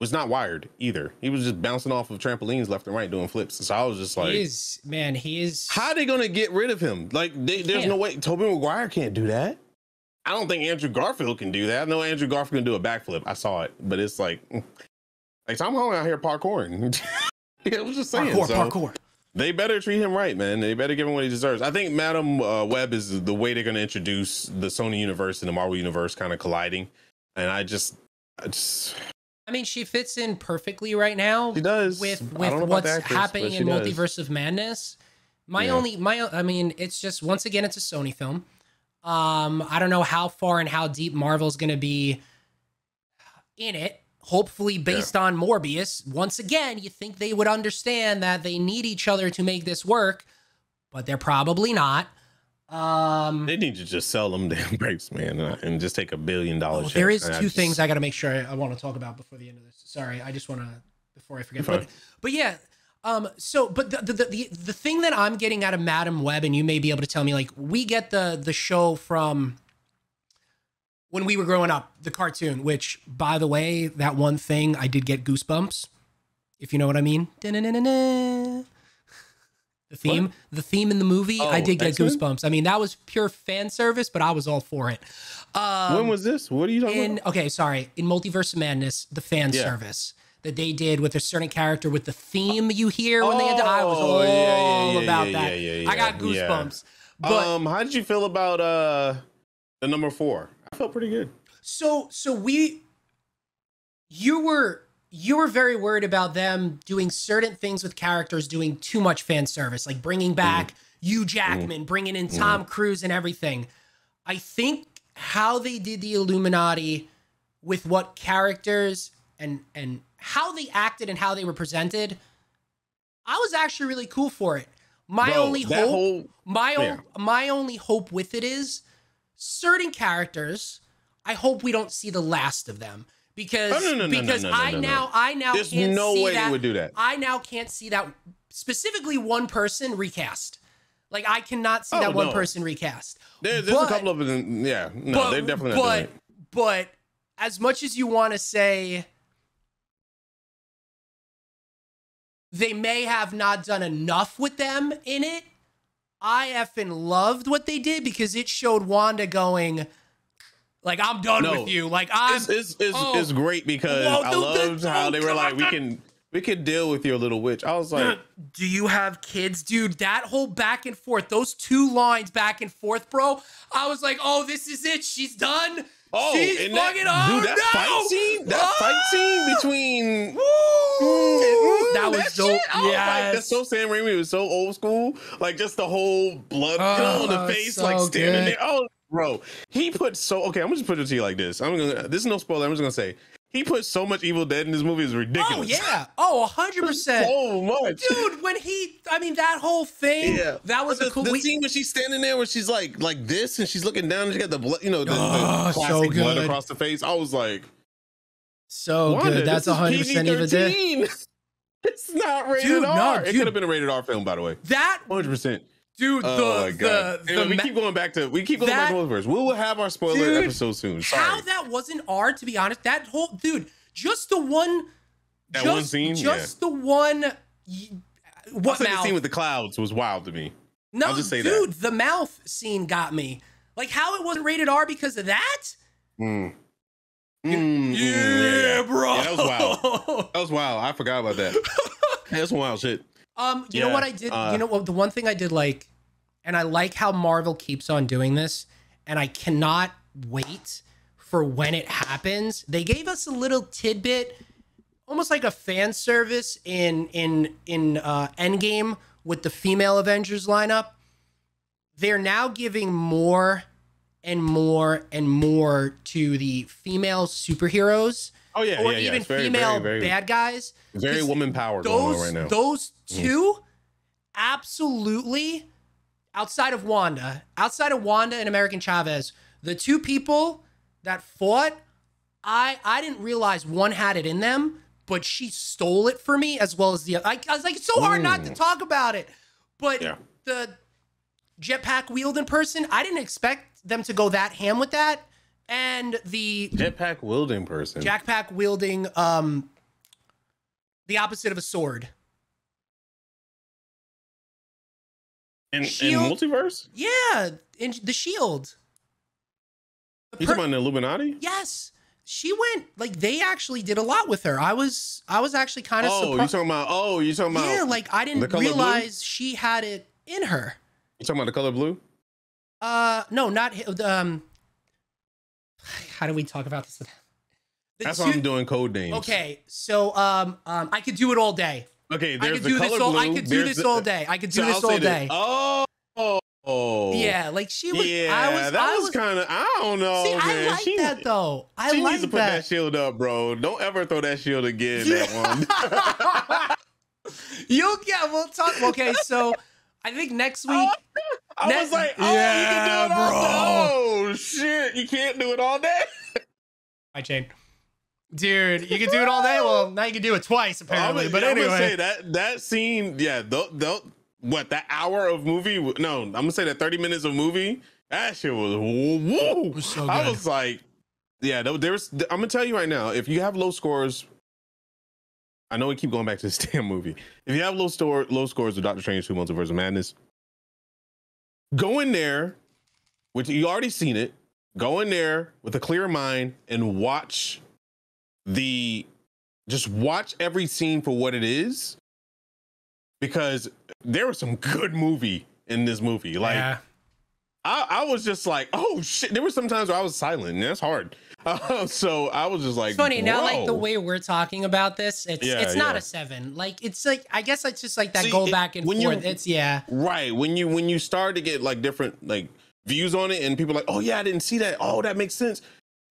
Was not wired either. He was just bouncing off of trampolines left and right doing flips. So I was just like, he is, man, he is. How are they gonna get rid of him? Like, they, there's no way. Tobey Maguire can't do that. I don't think Andrew Garfield can do that. I know Andrew Garfield can do a backflip. I saw it, but it's like, like Tom Holland out here parkouring. Yeah, I was just saying. Parkour, so parkour. They better treat him right, man. They better give him what he deserves. I think Madam uh, Web is the way they're gonna introduce the Sony universe and the Marvel universe kind of colliding. And I just, I just. I mean, she fits in perfectly right now. She does. With with what's actress, happening in does. Multiverse of Madness. My yeah. only, my, I mean, it's just once again, it's a Sony film. Um, I don't know how far and how deep Marvel's going to be in it. Hopefully, based yeah. on Morbius. Once again, you think they would understand that they need each other to make this work, but they're probably not. Um, they need to just sell them damn grapes, man, and, and just take a billion dollar. Oh, there is two I just, things I got to make sure I, I want to talk about before the end of this. Sorry, I just want to before I forget. But, but yeah, um, so but the, the the the thing that I'm getting out of Madam Web, and you may be able to tell me, like we get the the show from when we were growing up, the cartoon. Which, by the way, that one thing I did get goosebumps, if you know what I mean. Da-na-na-na-na. The theme, what? the theme in the movie, oh, I did get goosebumps. I mean, that was pure fan service, but I was all for it. Um, when was this? What are you talking in, about? Okay, sorry. In Multiverse of Madness, the fan yeah. service that they did with a certain character with the theme you hear when oh, they had to, I was all yeah, yeah, yeah, about yeah, that. Yeah, yeah, yeah, I got goosebumps. Yeah. But, um, how did you feel about uh, the number four? I felt pretty good. So, so we, you were... You were very worried about them doing certain things with characters doing too much fan service, like bringing back mm. Hugh Jackman, mm. bringing in Tom mm. Cruise and everything. I think how they did the Illuminati with what characters and, and how they acted and how they were presented, I was actually really cool for it. My Bro, only hope, whole, my, yeah. o my only hope with it is certain characters, I hope we don't see the last of them. Because oh, no, no, because no, no, no, I no, no, now no. I now There's can't no see way that, you would do that. I now can't see that specifically one person recast. Like I cannot see oh, that one no. person recast. There, there's but, a couple of them. Yeah, no, but, they're definitely not. But doing it. But as much as you want to say, they may have not done enough with them in it. I effing loved what they did because it showed Wanda going. Like, I'm done no, with you. Like, I'm... It's, it's, it's, oh, it's great because whoa, I loved the, how they were like, we can we can deal with your little witch. I was like... Do you have kids? Dude, that whole back and forth, those two lines back and forth, bro, I was like, oh, this is it. She's done. Oh, She's and fucking that, dude, that no! fight scene, that oh! fight scene between... Ooh, that was that so... Shit, I yes. was like, that's so Sam Raimi. It was so old school. Like, just the whole blood oh, on the face, so like, standing good. there. Oh, bro, he put so okay. I'm gonna just put it to you like this. I'm gonna. This is no spoiler. I'm just gonna say he put so much Evil Dead in this movie is ridiculous. Oh yeah. Oh, a hundred percent. So much, dude. When he, I mean, that whole thing. Yeah. That was the, a cool. The we, scene when she's standing there, where she's like, like this, and she's looking down, and she got the blood, you know, the, oh, the classic so good. blood across the face. I was like, so Wanda, good. That's a hundred percent Evil Dead. It's not rated dude, R. No, it could have been a rated R film, by the way. That one hundred percent. Dude, oh the, my God. the, the we keep going back to we keep going that, back to multiverse. We will have our spoiler dude, episode soon. Sorry. How that wasn't R, to be honest, that whole dude, just the one That just, one scene? Just yeah. the one. What mouth? The scene with the clouds was wild to me. No, I'll just say dude, that. the mouth scene got me. Like how it wasn't rated R because of that? Mm. Mm, yeah, yeah, bro. Yeah, that was wild. That was wild. I forgot about that. That's wild shit. Um, you yeah. know what I did? Uh, you know what? The one thing I did like, and I like how Marvel keeps on doing this, and I cannot wait for when it happens. They gave us a little tidbit, almost like a fan service in in in uh, Endgame with the female Avengers lineup. They're now giving more and more and more to the female superheroes. Oh yeah, or yeah, even yeah. Very, female very, very, bad guys. Very woman power going on right now. Those two, mm. absolutely, outside of Wanda, outside of Wanda and American Chavez, the two people that fought, I I didn't realize one had it in them, but she stole it for me as well as the other. I, I was like, it's so hard mm. not to talk about it, but yeah. the jetpack wielding person, I didn't expect them to go that ham with that. And the jetpack wielding person, jackpack wielding, um, the opposite of a sword. In, in multiverse? Yeah. In the Shield. You talking about the Illuminati? Yes. She went, like, they actually did a lot with her. I was, I was actually kind of surprised. Oh, you talking about, oh, you talking about. Yeah, like, I didn't realize she had it in her. You talking about The Color Blue? Uh, no, not, um, how do we talk about this? The That's two, why I'm doing code names. Okay. So, um, um, I could do it all day. Okay. There's I could the do color this all, blue, I could do this the, all day. I could do so this I'll all day. This. Oh, oh, yeah. Like she was, yeah, I was, that I was, was kind of, I don't know. See, man. I like she, that though. I she like needs to put that. that shield up, bro. Don't ever throw that shield again. Yeah. That one. You'll get, we'll talk. Okay. So I think next week. I Net was like, oh, yeah, you can do it all day. Oh, shit. You can't do it all day? My chain. Dude, you can do it all day? Well, now you can do it twice, apparently. Well, but yeah, anyway. I'm going to say that, that scene, yeah, the, the, what, that hour of movie? No, I'm going to say that thirty minutes of movie, that shit was, whoa. It was so good. I was like, yeah, there's, I'm going to tell you right now, if you have low scores, I know we keep going back to this damn movie. If you have low, store, low scores with Doctor Strange two Multiverse of Madness, go in there, which you already seen it, go in there with a clear mind and watch the, just watch every scene for what it is, because there was some good movie in this movie. Like, yeah. I, I was just like, oh shit, there were some times where I was silent and that's hard. Uh, so I was just like, it's funny, whoa. Now like the way we're talking about this, it's yeah, it's not yeah. a seven. Like it's like, I guess it's just like that See, go it, back and forth. You, it's yeah. Right. When you when you start to get like different like views on it and people are like, oh yeah, I didn't see that. Oh, that makes sense.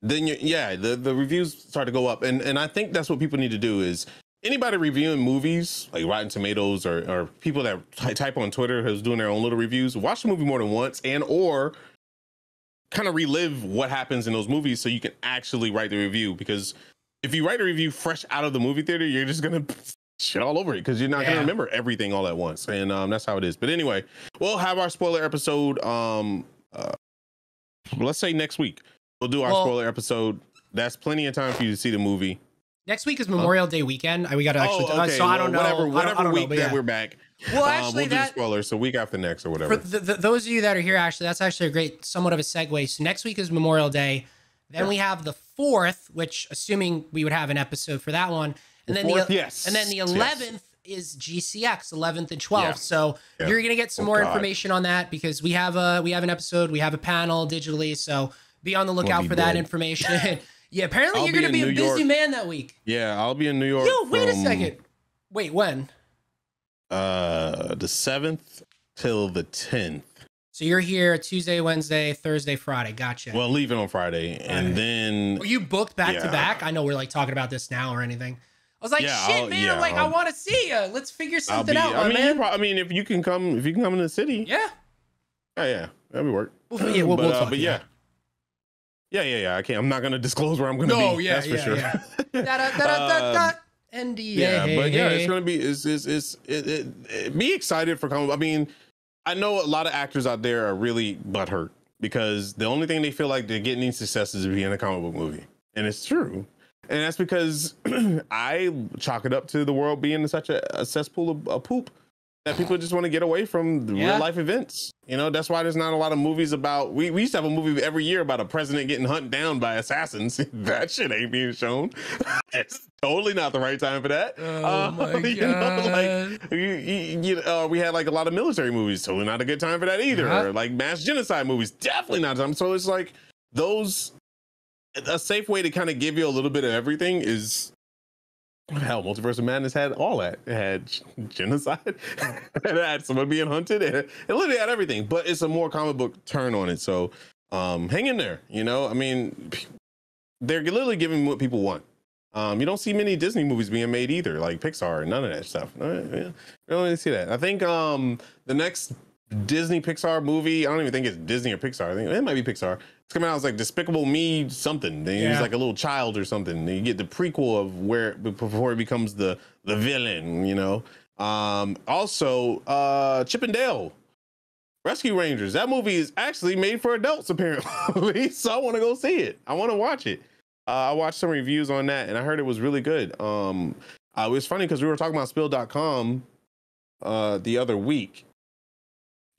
Then you yeah, the, the reviews start to go up. And and I think that's what people need to do is anybody reviewing movies, like Rotten Tomatoes or or people that type on Twitter who's doing their own little reviews, watch the movie more than once and or kind of relive what happens in those movies so you can actually write the review, because if you write a review fresh out of the movie theater, you're just gonna shit all over it because you're not yeah. gonna remember everything all at once. And um, that's how it is. But anyway, we'll have our spoiler episode. Um, uh, let's say next week we'll do our well, spoiler episode. That's plenty of time for you to see the movie. Next week is Memorial Day weekend. We got to actually, oh, okay. so well, I don't know. Whatever, whatever I don't, I don't week know, that yeah. we're back. Well, actually, um, we'll do that, spoilers, so week after next or whatever. For the, the, those of you that are here, actually, that's actually a great, somewhat of a segue. So next week is Memorial Day. Then yeah. we have the fourth, which assuming we would have an episode for that one. And the then fourth, the yes. And then the eleventh yes. is G C X, eleventh and twelfth. Yeah. So yeah. you're gonna get some oh, more God. information on that, because we have a we have an episode, we have a panel digitally. So be on the lookout for dead. that information. Yeah, apparently I'll you're gonna be, be a New busy York. man that week. Yeah, I'll be in New York. Yo, wait from... a second. Wait, when? Uh, the seventh till the tenth. So you're here Tuesday, Wednesday, Thursday, Friday. Gotcha. Well, leaving on Friday, Friday. and then. Were you booked back yeah. to back? I know we're like talking about this now or anything. I was like, yeah, shit, I'll, man. Yeah, I'm like, I'll, I want to see you. Let's figure something be, out, I mean, man. Pro- I mean, if you can come, if you can come in the city. Yeah. Oh yeah, that'd be work. Well, yeah, we'll, but, we'll uh, talk. But yeah. That. Yeah, yeah, yeah. I can't. I'm not gonna disclose where I'm gonna no, be. Yeah, that's yeah, for sure. Yeah. da, da, da, da, da, N D A. Yeah, but yeah, it's gonna be. It's it's it's. It, it, it, be excited for coming. I mean, I know a lot of actors out there are really butthurt because the only thing they feel like they're getting any success is being a comic book movie, and it's true. And that's because I chalk it up to the world being such a, a cesspool of a poop that people just want to get away from the yeah. real life events. You know, that's why there's not a lot of movies about, we, we used to have a movie every year about a president getting hunted down by assassins. That shit ain't being shown. It's totally not the right time for that. Oh uh, my you God. Know, like, you, you, you, uh, we had like a lot of military movies, totally not a good time for that either. Yeah. Or, like mass genocide movies, definitely not a time. So it's like those, a safe way to kind of give you a little bit of everything is, hell, Multiverse of Madness had all that. It had genocide, it had someone being hunted, it, it literally had everything, but it's a more comic book turn on it. So um, hang in there, you know? I mean, they're literally giving what people want. Um, you don't see many Disney movies being made either, like Pixar, none of that stuff. I don't really see that. I think um, the next Disney Pixar movie, I don't even think it's Disney or Pixar, I think it might be Pixar. It's coming out, it's like Despicable Me something. He's yeah. like a little child or something. You get the prequel of where, before he becomes the, the villain, you know? Um, also, uh, Chip and Dale, Rescue Rangers. That movie is actually made for adults, apparently. So I want to go see it. I want to watch it. Uh, I watched some reviews on that and I heard it was really good. Um, uh, it was funny because we were talking about Spill dot com uh, the other week.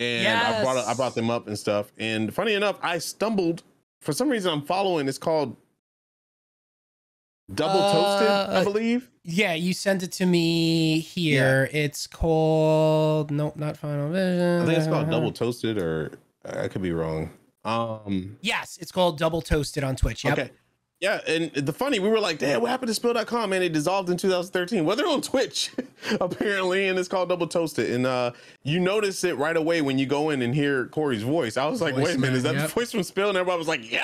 And yes. I brought I brought them up and stuff. And funny enough, I stumbled for some reason. I'm following. It's called Double uh, Toasted, I believe. Yeah, you sent it to me here. Yeah. It's called nope, not Final Vision. I think it's called Double Toasted, or I could be wrong. Um. Yes, it's called Double Toasted on Twitch. Yep. Okay. Yeah, and the funny, we were like, damn, what happened to Spill dot com? And it dissolved in two thousand thirteen. Well, they're on Twitch, apparently, and it's called Double Toasted. And uh, you notice it right away when you go in and hear Corey's voice. I was like, voice, wait a minute, man, is that yep. the voice from Spill? And everybody was like, yep,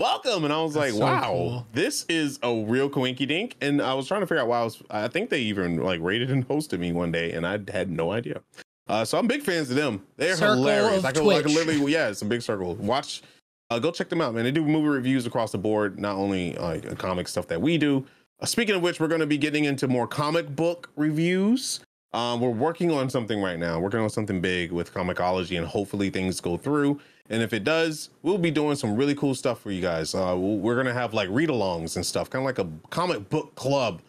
welcome. And I was That's like, so wow, cool. This is a real coinky dink. And I was trying to figure out why I was, I think they even like rated and hosted me one day, and I had no idea. Uh, so I'm big fans of them. They're circle hilarious. I could, I could literally, yeah, it's a big circle. Watch. Uh, go check them out, man. They do movie reviews across the board, not only uh, comic stuff that we do. Uh, speaking of which, we're going to be getting into more comic book reviews. Um, we're working on something right now, working on something big with Comicology, and hopefully things go through. And if it does, we'll be doing some really cool stuff for you guys. Uh, we're going to have like read-alongs and stuff, kind of like a comic book club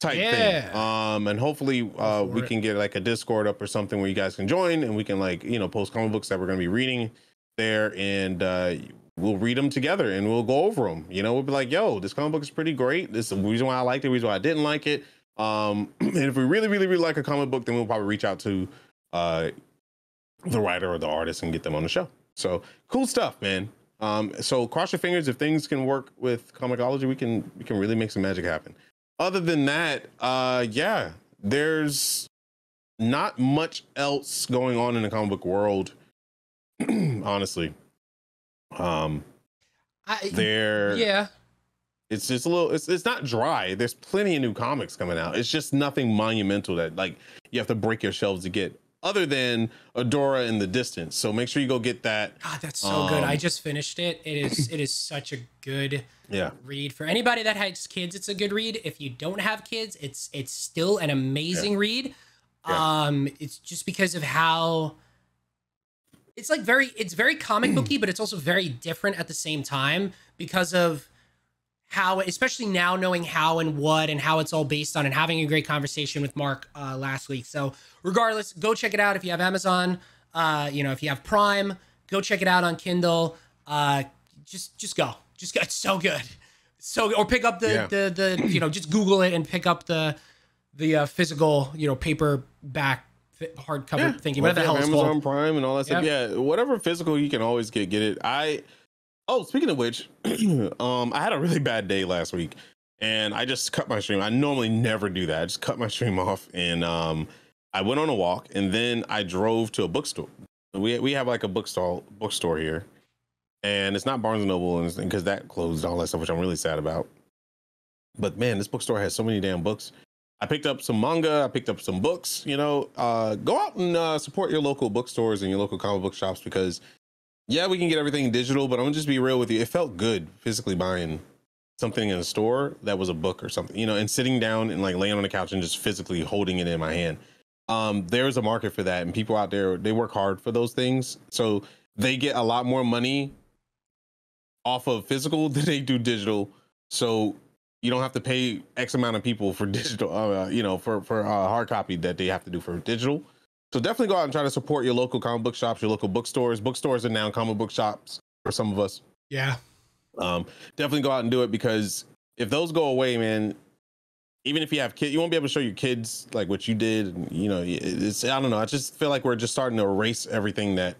type yeah. thing. Um, and hopefully uh, we it. can get like a Discord up or something where you guys can join and we can like, you know, post comic books that we're going to be reading there. And uh, we'll read them together and we'll go over them. You know, we'll be like, yo, this comic book is pretty great. This is the reason why I liked it, the reason why I didn't like it. Um, and if we really, really, really like a comic book, then we'll probably reach out to uh, the writer or the artist and get them on the show. So cool stuff, man. Um, so cross your fingers. If things can work with Comicology, we can, we can really make some magic happen. Other than that, uh, yeah, there's not much else going on in the comic book world. Honestly. Um, I, there, yeah, it's just a little, it's, it's not dry. There's plenty of new comics coming out. It's just nothing monumental that like you have to break your shelves to get, other than Adora in the Distance. So make sure you go get that. God, that's so um, good. I just finished it. It is, it is such a good yeah. read for anybody that has kids. It's a good read. If you don't have kids, it's, it's still an amazing yeah. read. Yeah. Um, it's just because of how, It's like very, it's very comic booky, but it's also very different at the same time because of how, especially now knowing how and what and how it's all based on, and having a great conversation with Mark uh, last week. So regardless, go check it out. If you have Amazon, uh, you know, if you have Prime, go check it out on Kindle. Uh, just, just go, just go. It's so good. So, or pick up the, yeah. the, the, you know, just Google it and pick up the, the uh, physical, you know, paperback hardcover yeah. thinking whatever the hell it's Amazon called. Prime and all that stuff. Yeah. yeah, whatever physical you can always get, get it. I oh, speaking of which, um, I had a really bad day last week, and I just cut my stream. I normally never do that. I just cut my stream off, and um, I went on a walk, and then I drove to a bookstore. We we have like a bookstore bookstore here, and it's not Barnes and Noble, and because that closed, all that stuff, which I'm really sad about. But man, this bookstore has so many damn books. I picked up some manga, I picked up some books, you know, uh, go out and uh, support your local bookstores and your local comic book shops, because yeah, we can get everything digital, but I'm gonna just be real with you. It felt good physically buying something in a store that was a book or something, you know, and sitting down and like laying on the couch and just physically holding it in my hand. Um, there's a market for that. And people out there, they work hard for those things. So they get a lot more money off of physical than they do digital. So you don't have to pay X amount of people for digital, uh, you know, for, for uh, hard copy that they have to do for digital. So definitely go out and try to support your local comic book shops, your local bookstores. Bookstores are now comic book shops for some of us. Yeah. Um, definitely go out and do it, because if those go away, man, even if you have kids, you won't be able to show your kids like what you did. And, you know, it's, I don't know. I just feel like we're just starting to erase everything that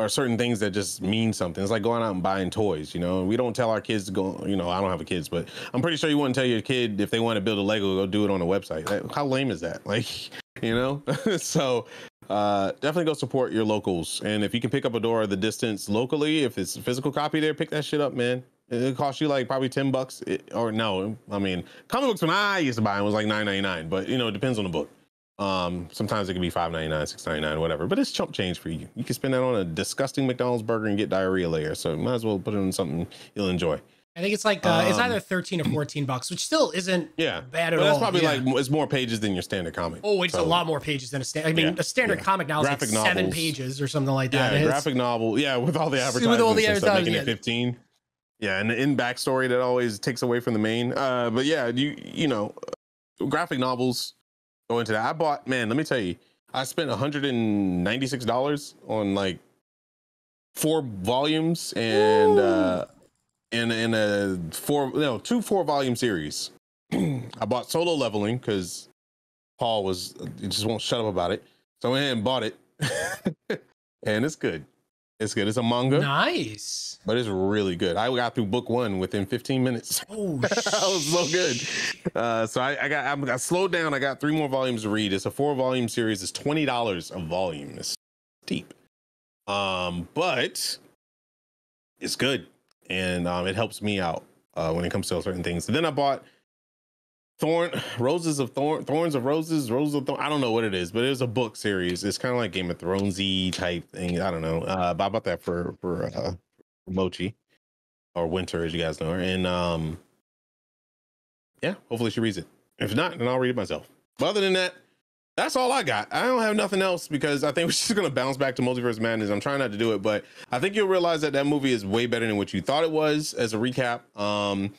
are certain things that just mean something. It's like going out and buying toys. You know, we don't tell our kids to go, you know, I don't have a kids, but I'm pretty sure you wouldn't tell your kid if they want to build a Lego, go do it on a website. Like, how lame is that? Like, you know, so uh, definitely go support your locals. And if you can pick up a Dora the Distance locally, if it's a physical copy there, pick that shit up, man. It cost you like probably ten bucks, it, or no, I mean, comic books when I used to buy them was like nine ninety-nine, but you know, it depends on the book. Um, sometimes it can be five ninety-nine, six ninety-nine, whatever, but it's chump change for you. You can spend that on a disgusting McDonald's burger and get diarrhea later. So might as well put it on something you'll enjoy. I think it's like, uh, um, it's either thirteen or fourteen bucks, which still isn't yeah, bad at all. That's probably yeah. like, it's more pages than your standard comic. Oh, it's so, a lot more pages than a standard. I mean, yeah, a standard yeah. comic now is graphic like seven novels. Pages or something like that. Yeah, a graphic novel. Yeah. With all the advertisements with all the and stuff, making yeah. it fifteen. Yeah, and the in backstory that always takes away from the main. Uh, but yeah, you you know, graphic novels go into that. I bought, man, let me tell you, I spent one hundred ninety-six dollars on like four volumes and uh, in in a four no two four volume series. I bought Solo Leveling because Paul was he just won't shut up about it. So I went ahead and bought it, and it's good. It's good. It's a manga. Nice. But it's really good. I got through book one within fifteen minutes. Oh, that was so good. Uh, so I, I got I, I slowed down. I got three more volumes to read. It's a four volume series. It's twenty dollars a volume. It's deep. Um, but it's good. And um, it helps me out uh, when it comes to certain things. And then I bought Thorn, Roses of Thorn, Thorns of Roses, Roses of Thorn. I don't know what it is, but it's a book series. It's kind of like Game of Thronesy type thing. I don't know. Uh, but I bought that for for uh, Mochi, or Winter, as you guys know her. And um, yeah, hopefully she reads it. If not, then I'll read it myself. But other than that, that's all I got. I don't have nothing else because I think we're just gonna bounce back to Multiverse Madness. I'm trying not to do it, but I think you'll realize that that movie is way better than what you thought it was. As a recap, um.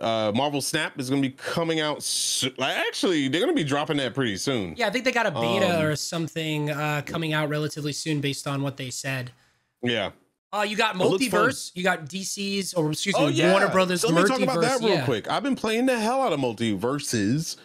Uh, Marvel Snap is going to be coming out. So actually, they're going to be dropping that pretty soon. Yeah, I think they got a beta um, or something uh, coming out relatively soon based on what they said. Yeah. Uh, you got Multiverse. You got D C's, or excuse me, oh, yeah. Warner Brothers. Let me talk about that real yeah. quick. I've been playing the hell out of Multiverses.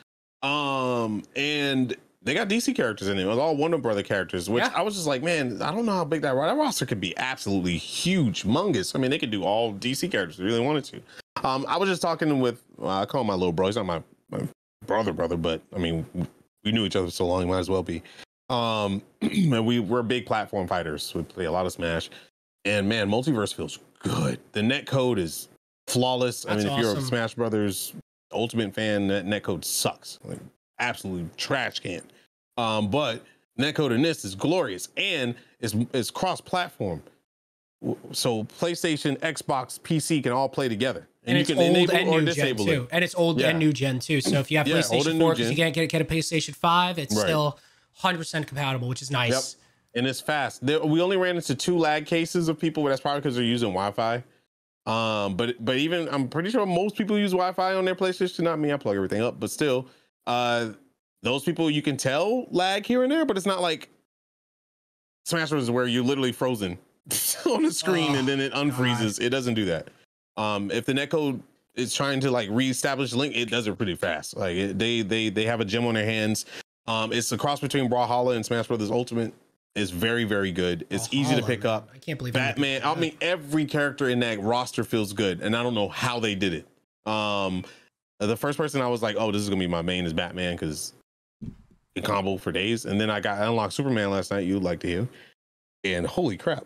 Um, and they got D C characters in it. It was all Warner Brother characters, which yeah. I was just like, man, I don't know how big that, that roster could be. Absolutely huge, humongous. I mean, they could do all D C characters if they really wanted to. Um, I was just talking with, well, I call him my little bro. He's not my, my brother, brother, but I mean, we knew each other so long, he might as well be. Um, and we were big platform fighters. We play a lot of Smash. And man, Multiverse feels good. The netcode is flawless. That's I mean, awesome. If you're a Smash Brothers Ultimate fan, that netcode sucks. Like, absolute trash can. Um, but netcode in this is glorious, and it's, it's cross-platform. So PlayStation, Xbox, P C can all play together. And, and it's you can old and new gen too. It. And it's old yeah. and new gen too. So if you have yeah, PlayStation four, because you can't get, get a PlayStation five, it's right. still one hundred percent compatible, which is nice. Yep. And it's fast. There, we only ran into two lag cases of people, but that's probably because they're using Wi-Fi. Um, but but even I'm pretty sure most people use Wi-Fi on their PlayStation. Not me, I plug everything up. But still, uh, those people you can tell lag here and there, but it's not like Smash Bros. Where you're literally frozen on the screen oh, and then it unfreezes. God. It doesn't do that. Um, if the netcode is trying to like reestablish link, it does it pretty fast. Like it, they they they have a gem on their hands. Um, it's a cross between Brawlhalla and Smash Brothers Ultimate. It's very very good. It's Brawlhalla, easy to pick up. I can't believe Batman. I mean, every character in that roster feels good, and I don't know how they did it. Um, the first person I was like, oh, this is gonna be my main is Batman because the combo for days. And then I got I unlocked Superman last night. You'd like to hear, and holy crap.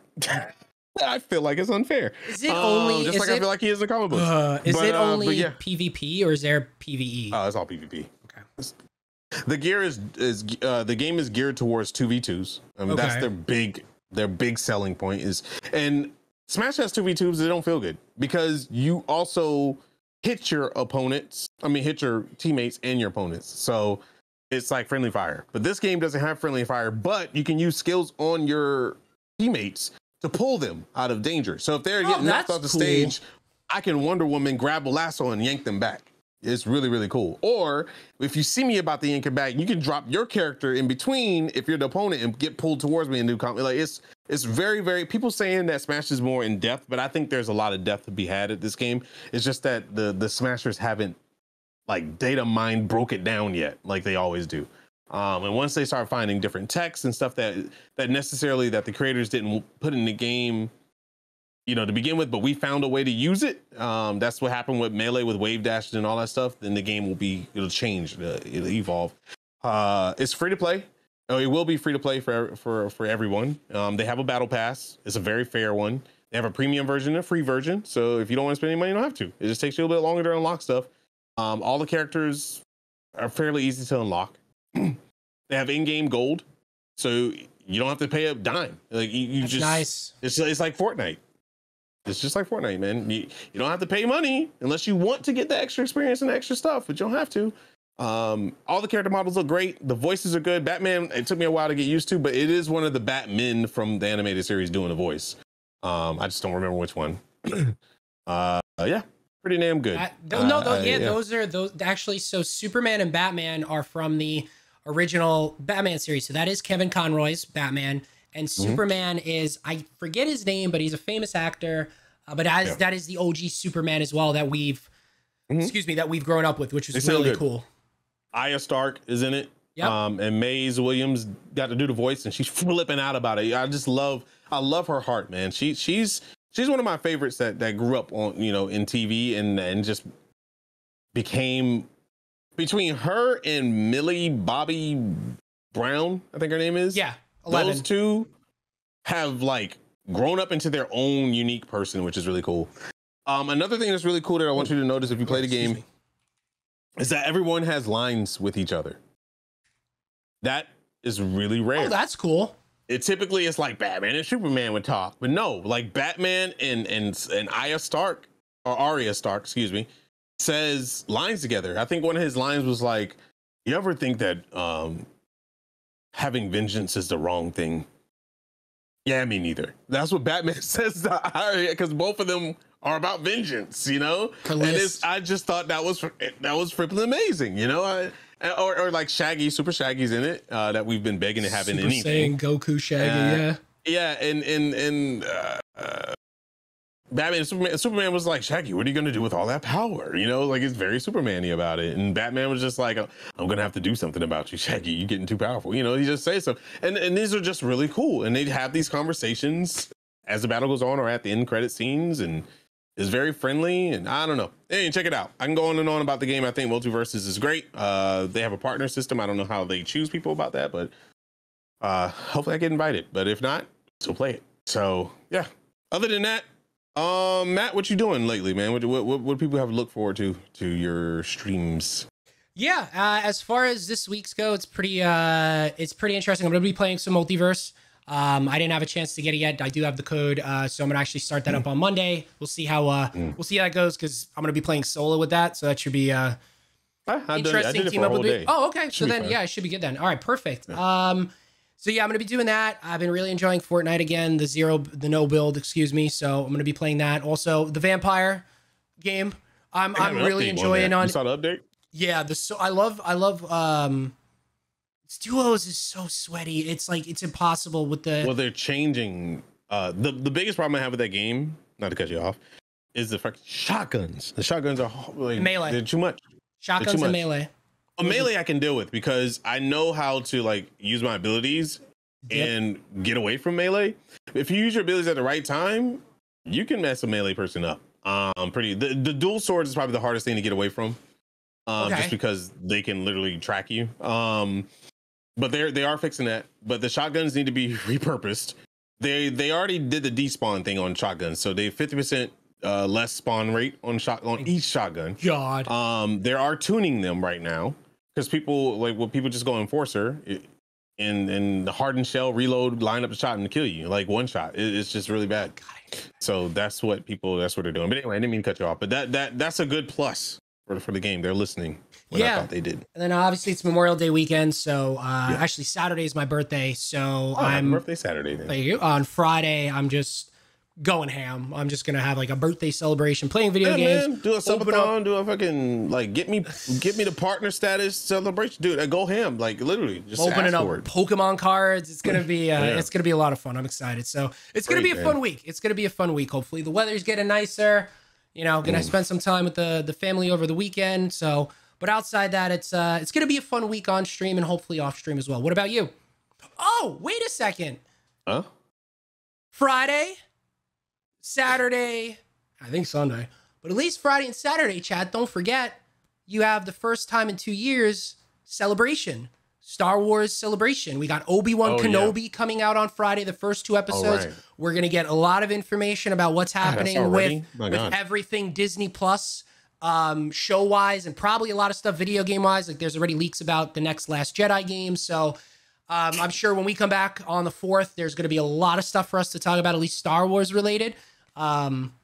I feel like it's unfair. Is it only um, just is like it, I feel like he is in the comic book? Uh, is but, it only uh, yeah. PvP or is there PvE? Oh, uh, it's all PvP. Okay. The gear is is uh, the game is geared towards two v twos. I mean, okay. That's their big their big selling point is, and Smash has two v twos. They don't feel good because you also hit your opponents. I mean, hit your teammates and your opponents. So it's like friendly fire. But this game doesn't have friendly fire. But you can use skills on your teammates to pull them out of danger. So if they're oh, getting knocked off the cool. stage, I can Wonder Woman, grab a lasso and yank them back. It's really, really cool. Or if you see me about the Incan back, you can drop your character in between if you're the opponent and get pulled towards me and do combat. Like it's it's very, very, people saying that Smash is more in depth, but I think there's a lot of depth to be had at this game. It's just that the the Smashers haven't like data mined, broke it down yet, like they always do. Um, and once they start finding different texts and stuff that that necessarily that the creators didn't put in the game, you know, to begin with, but we found a way to use it. Um, that's what happened with Melee, with wave dashes and all that stuff. Then the game will be, it'll change, uh, it'll evolve. Uh, it's free to play. Oh, it will be free to play for for for everyone. Um, they have a battle pass. It's a very fair one. They have a premium version and a free version. So if you don't want to spend any money, you don't have to. It just takes you a little bit longer to unlock stuff. Um, all the characters are fairly easy to unlock. They have in-game gold, so you don't have to pay a dime. Like you, you just nice. It's it's like Fortnite. It's just like Fortnite, man. You, you don't have to pay money unless you want to get the extra experience and the extra stuff, but you don't have to. Um, all the character models look great. The voices are good. Batman, it took me a while to get used to, but it is one of the Batmen from the animated series doing the voice. Um, I just don't remember which one. uh, yeah, pretty damn good. I, th no, th uh, yeah, yeah, those are those actually. So Superman and Batman are from the original Batman series. So that is Kevin Conroy's Batman. And mm-hmm. Superman is, I forget his name, but he's a famous actor. Uh, but as yeah. that is the O G Superman as well that we've, mm-hmm. excuse me, that we've grown up with, which is really cool. Aya Stark is in it. Yep. Um, and Maze Williams got to do the voice, and she's flipping out about it. I just love, I love her heart, man. She, she's, she's one of my favorites that, that grew up on, you know, in T V and, and just became, between her and Millie Bobby Brown, I think her name is. Yeah. eleven. Those two have like grown up into their own unique person, which is really cool. Um, another thing that's really cool that I want you to notice if you play the game is that everyone has lines with each other. That is really rare. Oh, that's cool. It typically is like Batman and Superman would talk, but no, like Batman and and and Aya Stark or Arya Stark, excuse me, says lines together. I think one of his lines was like, "You ever think that?" Um, Having vengeance is the wrong thing. Yeah, me neither. That's what Batman says to Arya, because both of them are about vengeance, you know. Calist. And it's, I just thought that was that was freaking amazing, you know. I, or, or like Shaggy, Super Shaggy's in it uh, that we've been begging to have Super in anything. Saiyan Goku Shaggy, uh, yeah, yeah, and and and uh, uh, Batman, Superman, Superman was like, Shaggy, what are you gonna do with all that power? You know, like it's very Superman-y about it. And Batman was just like, I'm gonna have to do something about you, Shaggy. You're getting too powerful. You know, he just says so. And and these are just really cool. And they have these conversations as the battle goes on or at the end credit scenes, and it's very friendly. And I don't know. Hey, check it out. I can go on and on about the game. I think Multiverses is great. Uh, they have a partner system. I don't know how they choose people about that, but uh, hopefully I get invited. But if not, still play it. So yeah. Other than that. Um, Matt, what you doing lately, man? What what what, what do people have to look forward to to your streams? Yeah, uh, as far as this week's go, it's pretty uh, it's pretty interesting. I'm gonna be playing some Multiverse. Um, I didn't have a chance to get it yet. I do have the code, uh, so I'm gonna actually start that mm. up on Monday. We'll see how uh, mm. we'll see how that goes because I'm gonna be playing solo with that, so that should be uh, I, I interesting. Did, I did it for a whole day. Oh, okay. So then, fun. Yeah, it should be good then. All right, perfect. Yeah. Um. So yeah, I'm gonna be doing that. I've been really enjoying Fortnite again, the zero, the no build, excuse me. So I'm gonna be playing that. Also, the vampire game. I'm I'm really enjoying on. You saw the update? Yeah, the so I love I love um, duos is so sweaty. It's like it's impossible with the. Well, they're changing. Uh, the the biggest problem I have with that game, not to cut you off, is the fact shotguns. The shotguns are like, melee. They're too much. Shotguns too much. And melee. A melee I can deal with because I know how to like use my abilities yep. and get away from melee. If you use your abilities at the right time, you can mess a melee person up. Um, pretty the, the dual swords is probably the hardest thing to get away from, um, okay. just because they can literally track you. Um, but they're they are fixing that. But the shotguns need to be repurposed. They they already did the despawn thing on shotguns, so they fifty percent. Uh, less spawn rate on shot on each shotgun. God. Um, they are tuning them right now. Because people like well, people just go enforcer it, and and the hardened shell reload, line up the shot and kill you like one shot. It, it's just really bad. God. So that's what people that's what they're doing. But anyway, I didn't mean to cut you off. But that that that's a good plus for for the game. They're listening. When yeah, I thought they did. And then obviously it's Memorial Day weekend, so uh, yeah. actually Saturday is my birthday, so oh, I'm birthday Saturday. Then. Thank you. On Friday, I'm just going ham. I'm just gonna have like a birthday celebration, playing video yeah, games. Man. Do a subathon, do a fucking like get me get me the partner status celebration, dude. I go ham, like literally. Just opening up Pokemon cards. It's gonna be uh, yeah. it's gonna be a lot of fun. I'm excited. So it's Great, gonna be a fun man. week. It's gonna be a fun week. Hopefully the weather's getting nicer. You know, gonna mm. spend some time with the the family over the weekend. So, but outside that, it's uh, it's gonna be a fun week on stream and hopefully off stream as well. What about you? Oh, wait a second. Huh? Friday. Saturday, I think Sunday, but at least Friday and Saturday, Chad, don't forget, you have the first time in two years celebration, Star Wars celebration. We got Obi-Wan oh, Kenobi yeah. coming out on Friday, the first two episodes. Right. We're going to get a lot of information about what's happening God, with, with everything Disney Plus, um, show-wise, and probably a lot of stuff video game-wise. Like there's already leaks about the next Last Jedi game, so... Um, I'm sure when we come back on the fourth, there's going to be a lot of stuff for us to talk about, at least Star Wars related. Um,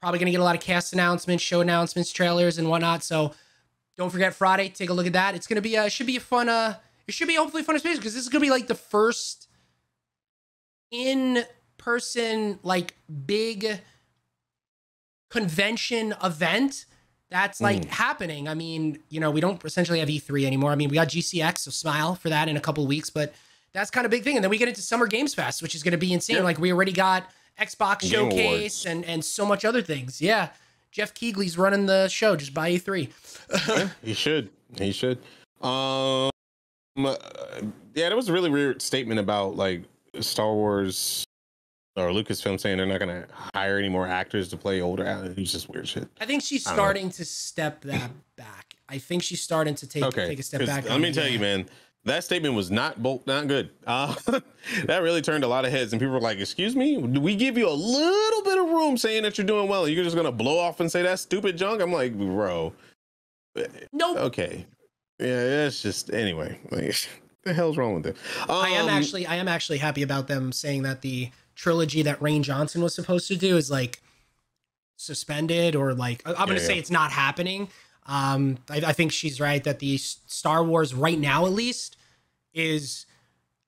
probably going to get a lot of cast announcements, show announcements, trailers, and whatnot. So don't forget Friday. Take a look at that. It's going to be a, it should be a fun, uh, it should be hopefully fun experience because this is going to be like the first in-person, like big convention event that's like mm. happening. I mean, you know, we don't essentially have E three anymore. I mean, we got G C X, so smile for that in a couple of weeks, but that's kind of a big thing. And then we get into Summer Games Fest, which is going to be insane. Yeah. Like we already got Xbox Game Showcase Awards. and and so much other things. Yeah. Jeff Keighley's running the show. Just buy E three. yeah, he should. He should. Um, yeah, that was a really weird statement about like Star Wars or Lucasfilm saying they're not going to hire any more actors to play older. It's just weird shit. I think she's I starting to step that back. I think she's starting to take okay. take a step back. Let me tell you, man, that statement was not bolt, not good. Uh, that really turned a lot of heads, and people were like, "Excuse me, we give you a little bit of room saying that you're doing well, and you're just going to blow off and say that stupid junk." I'm like, bro, nope. Okay, yeah, it's just anyway. Like, the hell's wrong with it? Um, I am actually, I am actually happy about them saying that the trilogy that Rain Johnson was supposed to do is like suspended, or like I'm gonna yeah, say yeah. it's not happening. um I, I think she's right that the Star Wars right now at least is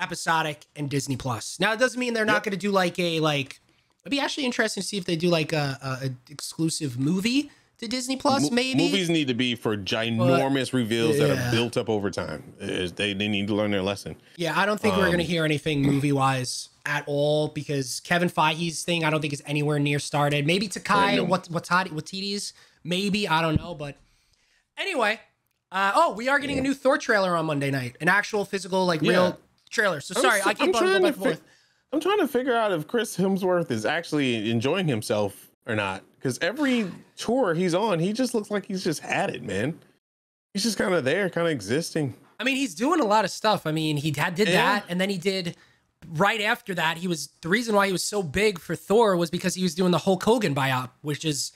episodic and Disney Plus. Now it doesn't mean they're yep. not gonna do like a like it'd be actually interesting to see if they do like a, a, a exclusive movie to Disney Plus. Mo maybe movies need to be for ginormous but, reveals yeah. that are built up over time. They, they need to learn their lesson. Yeah, I don't think um, we're gonna hear anything movie wise at all, because Kevin Feige's thing I don't think is anywhere near started. Maybe Takai, no. what Watiti's, maybe, I don't know. But anyway, uh, oh, we are getting yeah. a new Thor trailer on Monday night, an actual physical, like yeah. real trailer. So I'm sorry, I keep I'm on going back and forth. I'm trying to figure out if Chris Hemsworth is actually enjoying himself or not, because every tour he's on, he just looks like he's just had it, man. He's just kind of there, kind of existing. I mean, he's doing a lot of stuff. I mean, he did that, yeah. and then he did. Right after that, he was the reason why he was so big for Thor was because he was doing the Hulk Hogan biop, which is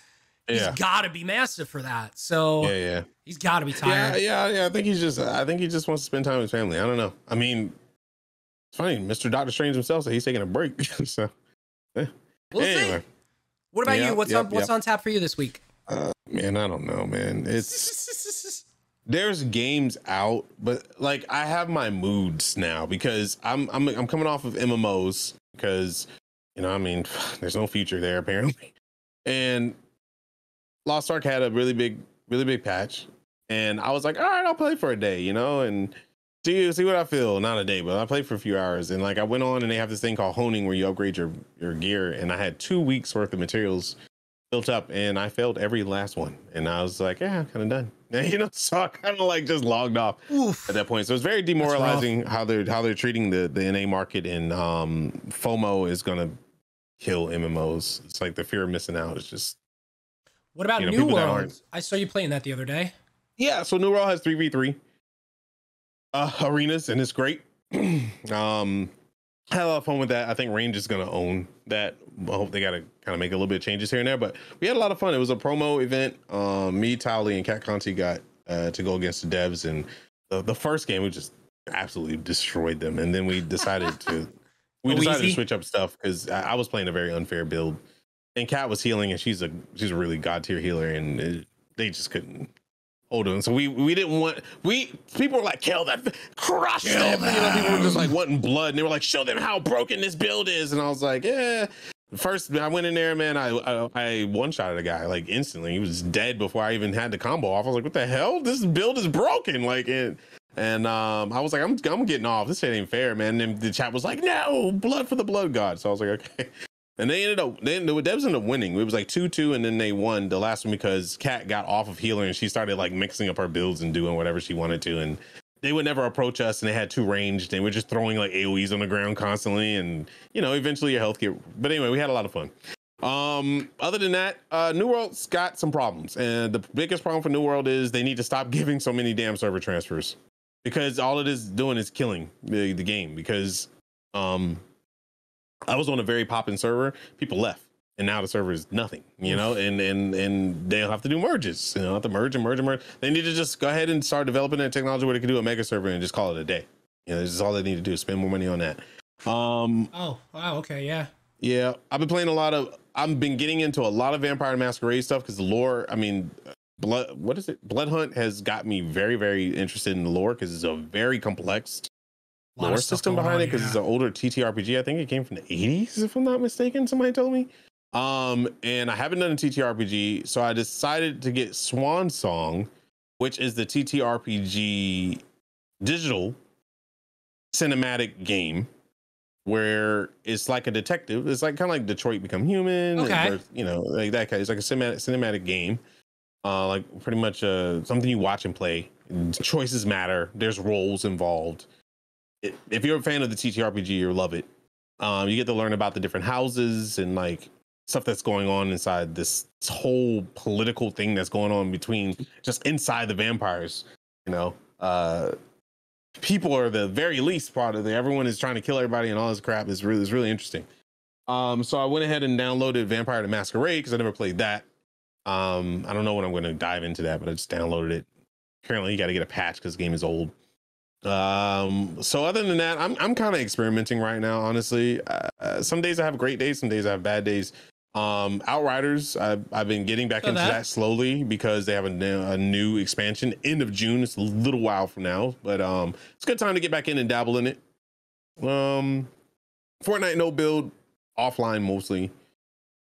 he's yeah. got to be massive for that. So yeah, yeah. he's got to be tired. Yeah, yeah, yeah. I think he's just, I think he just wants to spend time with his family. I don't know. I mean, it's funny. Mister Doctor Strange himself said he's taking a break. so yeah. we'll anyway. see. What about yep, you? What's yep, on What's yep. on tap for you this week? Uh, man, I don't know, man. It's there's games out, but like I have my moods now because I'm I'm I'm coming off of M M Os because you know I mean there's no future there apparently, and Lost Ark had a really big really big patch, and I was like all right I'll play for a day you know and see see what I feel not a day but I played for a few hours and like I went on and they have this thing called honing where you upgrade your your gear and I had two weeks worth of materials built up and I failed every last one and I was like yeah I'm kind of done. You know, so I kind of like just logged off Oof. at that point. So it's very demoralizing how they're how they're treating the the N A market, and um, FOMO is gonna kill M M Os. It's like the fear of missing out is just. What about you know, New World? I saw you playing that the other day. Yeah, so New World has three v three uh, arenas, and it's great. um, I had a lot of fun with that. I think Range is gonna own that. I hope they gotta kind of make a little bit of changes here and there, but we had a lot of fun. It was a promo event. Um, me, Towley, and Kat Conti got uh, to go against the devs, and the, the first game we just absolutely destroyed them. And then we decided to we oh, decided easy. to switch up stuff because I, I was playing a very unfair build, and Kat was healing, and she's a she's a really god tier healer, and it, they just couldn't hold on. So we we didn't want we people were like kill that crush kill them. them. You know, people were just like wanting blood, and they were like show them how broken this build is, and I was like yeah. First, I went in there, man, I, I, I one-shotted a guy, like, instantly. He was dead before I even had the combo off. I was like, what the hell? This build is broken, like, and, and um, I was like, I'm, I'm getting off. This shit ain't fair, man. And then the chat was like, no, blood for the blood god. So I was like, okay. And they ended up, they ended, they ended up winning. It was like two two, and then they won the last one because Kat got off of healer, and she started, like, mixing up her builds and doing whatever she wanted to, and they would never approach us, and they had two ranged, and we were just throwing like A O Es on the ground constantly, and you know, eventually your health care. But anyway, we had a lot of fun. Um, other than that, uh, New World's got some problems, and the biggest problem for New World is they need to stop giving so many damn server transfers, because all it is doing is killing the, the game. Because um, I was on a very poppin' server, people left, and now the server is nothing, you know, and and and they'll have to do merges. You know, have to merge and merge and merge. They need to just go ahead and start developing that technology where they can do a mega server and just call it a day. You know, this is all they need to do. Spend more money on that. Um, oh, wow. Okay. Yeah. Yeah. I've been playing a lot of, I've been getting into a lot of Vampire Masquerade stuff because the lore, I mean, blood, what is it? Blood Hunt has got me very, very interested in the lore because it's a very complex lore system behind it because it's an older T T R P G. I think it came from the eighties, if I'm not mistaken. Somebody told me. Um, and I haven't done a T T R P G, so I decided to get Swan Song, which is the T T R P G digital cinematic game where it's like a detective. It's like kind of like Detroit Become Human, okay. or, you know, like that kind. It's like a cinematic, cinematic game, uh, like pretty much uh, something you watch and play. Choices matter. There's roles involved. It, if you're a fan of the T T R P G, you'll love it. Um, you get to learn about the different houses and like stuff that's going on inside this whole political thing that's going on between just inside the vampires, you know, uh, people are the very least part of it. Everyone is trying to kill everybody and all this crap is really, is really interesting. Um, so I went ahead and downloaded Vampire the Masquerade because I never played that. Um, I don't know when I'm going to dive into that, but I just downloaded it. Apparently you got to get a patch because the game is old. Um, so other than that, I'm, I'm kind of experimenting right now, honestly. Uh, some days I have great days. Some days I have bad days. Um, Outriders, I've, I've been getting back so into that. that slowly because they have a new, a new expansion end of June. It's a little while from now, but, um, it's a good time to get back in and dabble in it. Um, Fortnite, no build offline, mostly,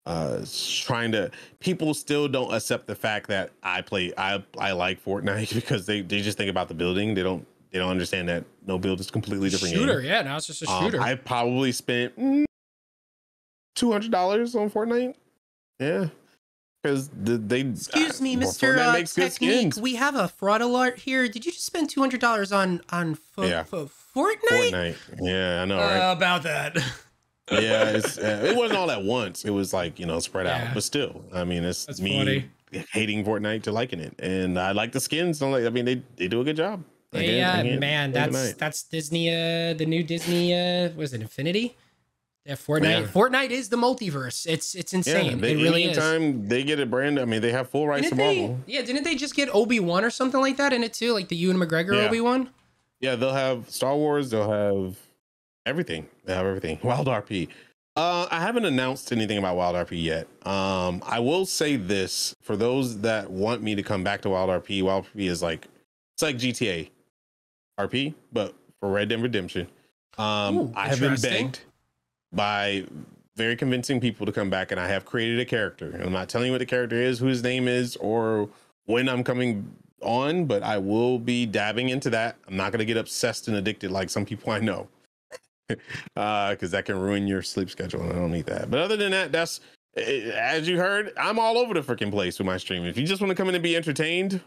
uh, trying to, people still don't accept the fact that I play, I, I like Fortnite because they, they just think about the building. They don't, They don't understand that no build is a completely different shooter. Game. Yeah, now it's just a shooter. Um, I probably spent two hundred dollars on Fortnite. Yeah, because they. Excuse I, me, Mister Uh, Technique. We have a fraud alert here. Did you just spend two hundred dollars on on fo yeah. fo Fortnite? Fortnite. Yeah, I know. Right? Uh, about that. yeah, it's, uh, it wasn't all at once. It was like you know spread yeah. out, but still, I mean, it's That's me funny. hating Fortnite to liking it, and I like the skins. I'm like, I mean, they they do a good job. Yeah, uh, man, that's that's Disney. Uh, the new Disney. Uh, was it Infinity? Yeah, Fortnite. Yeah. Fortnite is the multiverse. It's it's insane. Yeah, they, it really is. Anytime they get a brand, I mean, they have full rights didn't to they, Marvel. Yeah, didn't they just get Obi-Wan or something like that in it too? Like the Ewan McGregor yeah. Obi-Wan. Yeah, they'll have Star Wars. They'll have everything. They have everything. Wild R P. Uh, I haven't announced anything about Wild R P yet. Um, I will say this for those that want me to come back to Wild R P. Wild R P is like it's like G T A. R P, but for Red Dead Redemption. Um, Ooh, I have been begged by very convincing people to come back, and I have created a character. And I'm not telling you what the character is, who his name is, or when I'm coming on, but I will be dabbing into that. I'm not going to get obsessed and addicted like some people I know, because uh, that can ruin your sleep schedule, and I don't need that. But other than that, that's, as you heard, I'm all over the freaking place with my stream. If you just want to come in and be entertained,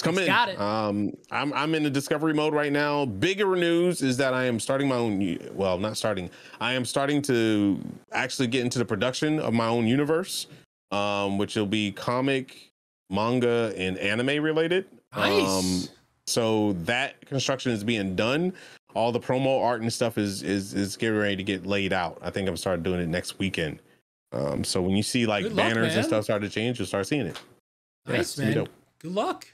Come He's in. Got it. Um, I'm I'm in the discovery mode right now. Bigger news is that I am starting my own. Well, not starting. I am starting to actually get into the production of my own universe, um, which will be comic, manga, and anime related. Nice. Um, so that construction is being done. All the promo art and stuff is is is getting ready to get laid out. I think I'm starting doing it next weekend. Um, so when you see like Good banners luck, and stuff start to change, you'll start seeing it. Nice yeah, man. Dope. Good luck.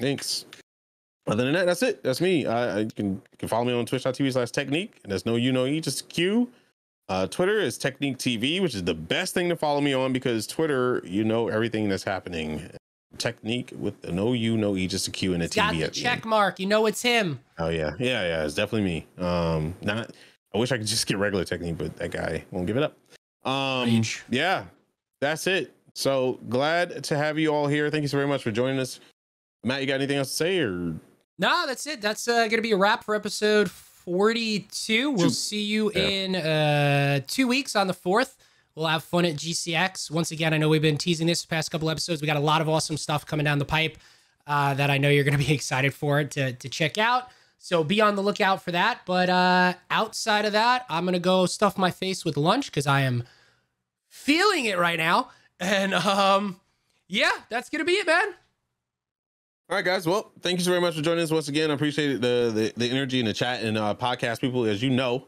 Thanks. Other than that, that's it. That's me. I, I can, you can follow me on twitch dot T V slash technique, and that's no you, no e, just Q. Uh, Twitter is Technique T V, which is the best thing to follow me on because Twitter, you know everything that's happening. Technique with the no you, no e, just a Q and a He's T V. Got the at the check end. Mark. You know it's him. Oh yeah, yeah, yeah. It's definitely me. Um, not. I wish I could just get regular Technique, but that guy won't give it up. Um, Rage. Yeah, that's it. So glad to have you all here. Thank you so very much for joining us. Matt, you got anything else to say? Or no, that's it. That's uh, going to be a wrap for episode forty-two. We'll see you yeah. in uh, two weeks on the fourth. We'll have fun at G C X. Once again, I know we've been teasing this the past couple episodes. We got a lot of awesome stuff coming down the pipe uh, that I know you're going to be excited for to, to check out. So be on the lookout for that. But uh, outside of that, I'm going to go stuff my face with lunch because I am feeling it right now. And um, yeah, that's going to be it, man. All right, guys. Well, thank you so very much for joining us once again. I appreciate the, the, the energy in the chat and uh, podcast people. As you know,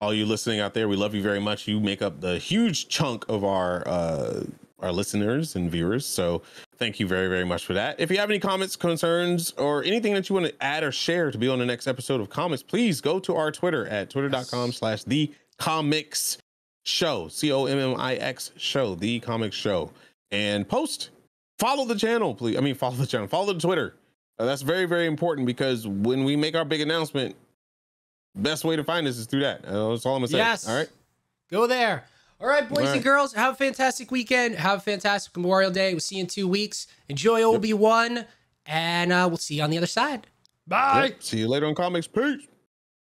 all you listening out there, we love you very much. You make up the huge chunk of our uh, our listeners and viewers. So thank you very, very much for that. If you have any comments, concerns, or anything that you want to add or share to be on the next episode of Comics, please go to our Twitter at twitter.com slash the comics show. C O M M I X show, the comics show. And post. Follow the channel, please. I mean, follow the channel. Follow the Twitter. Uh, that's very, very important because when we make our big announcement, best way to find us is through that. Uh, that's all I'm gonna say. Yes. All right. Go there. All right, boys all right. and girls, have a fantastic weekend. Have a fantastic Memorial Day. We'll see you in two weeks. Enjoy Obi-Wan, yep. and uh, we'll see you on the other side. Bye. Yep. See you later on Comics. Peace.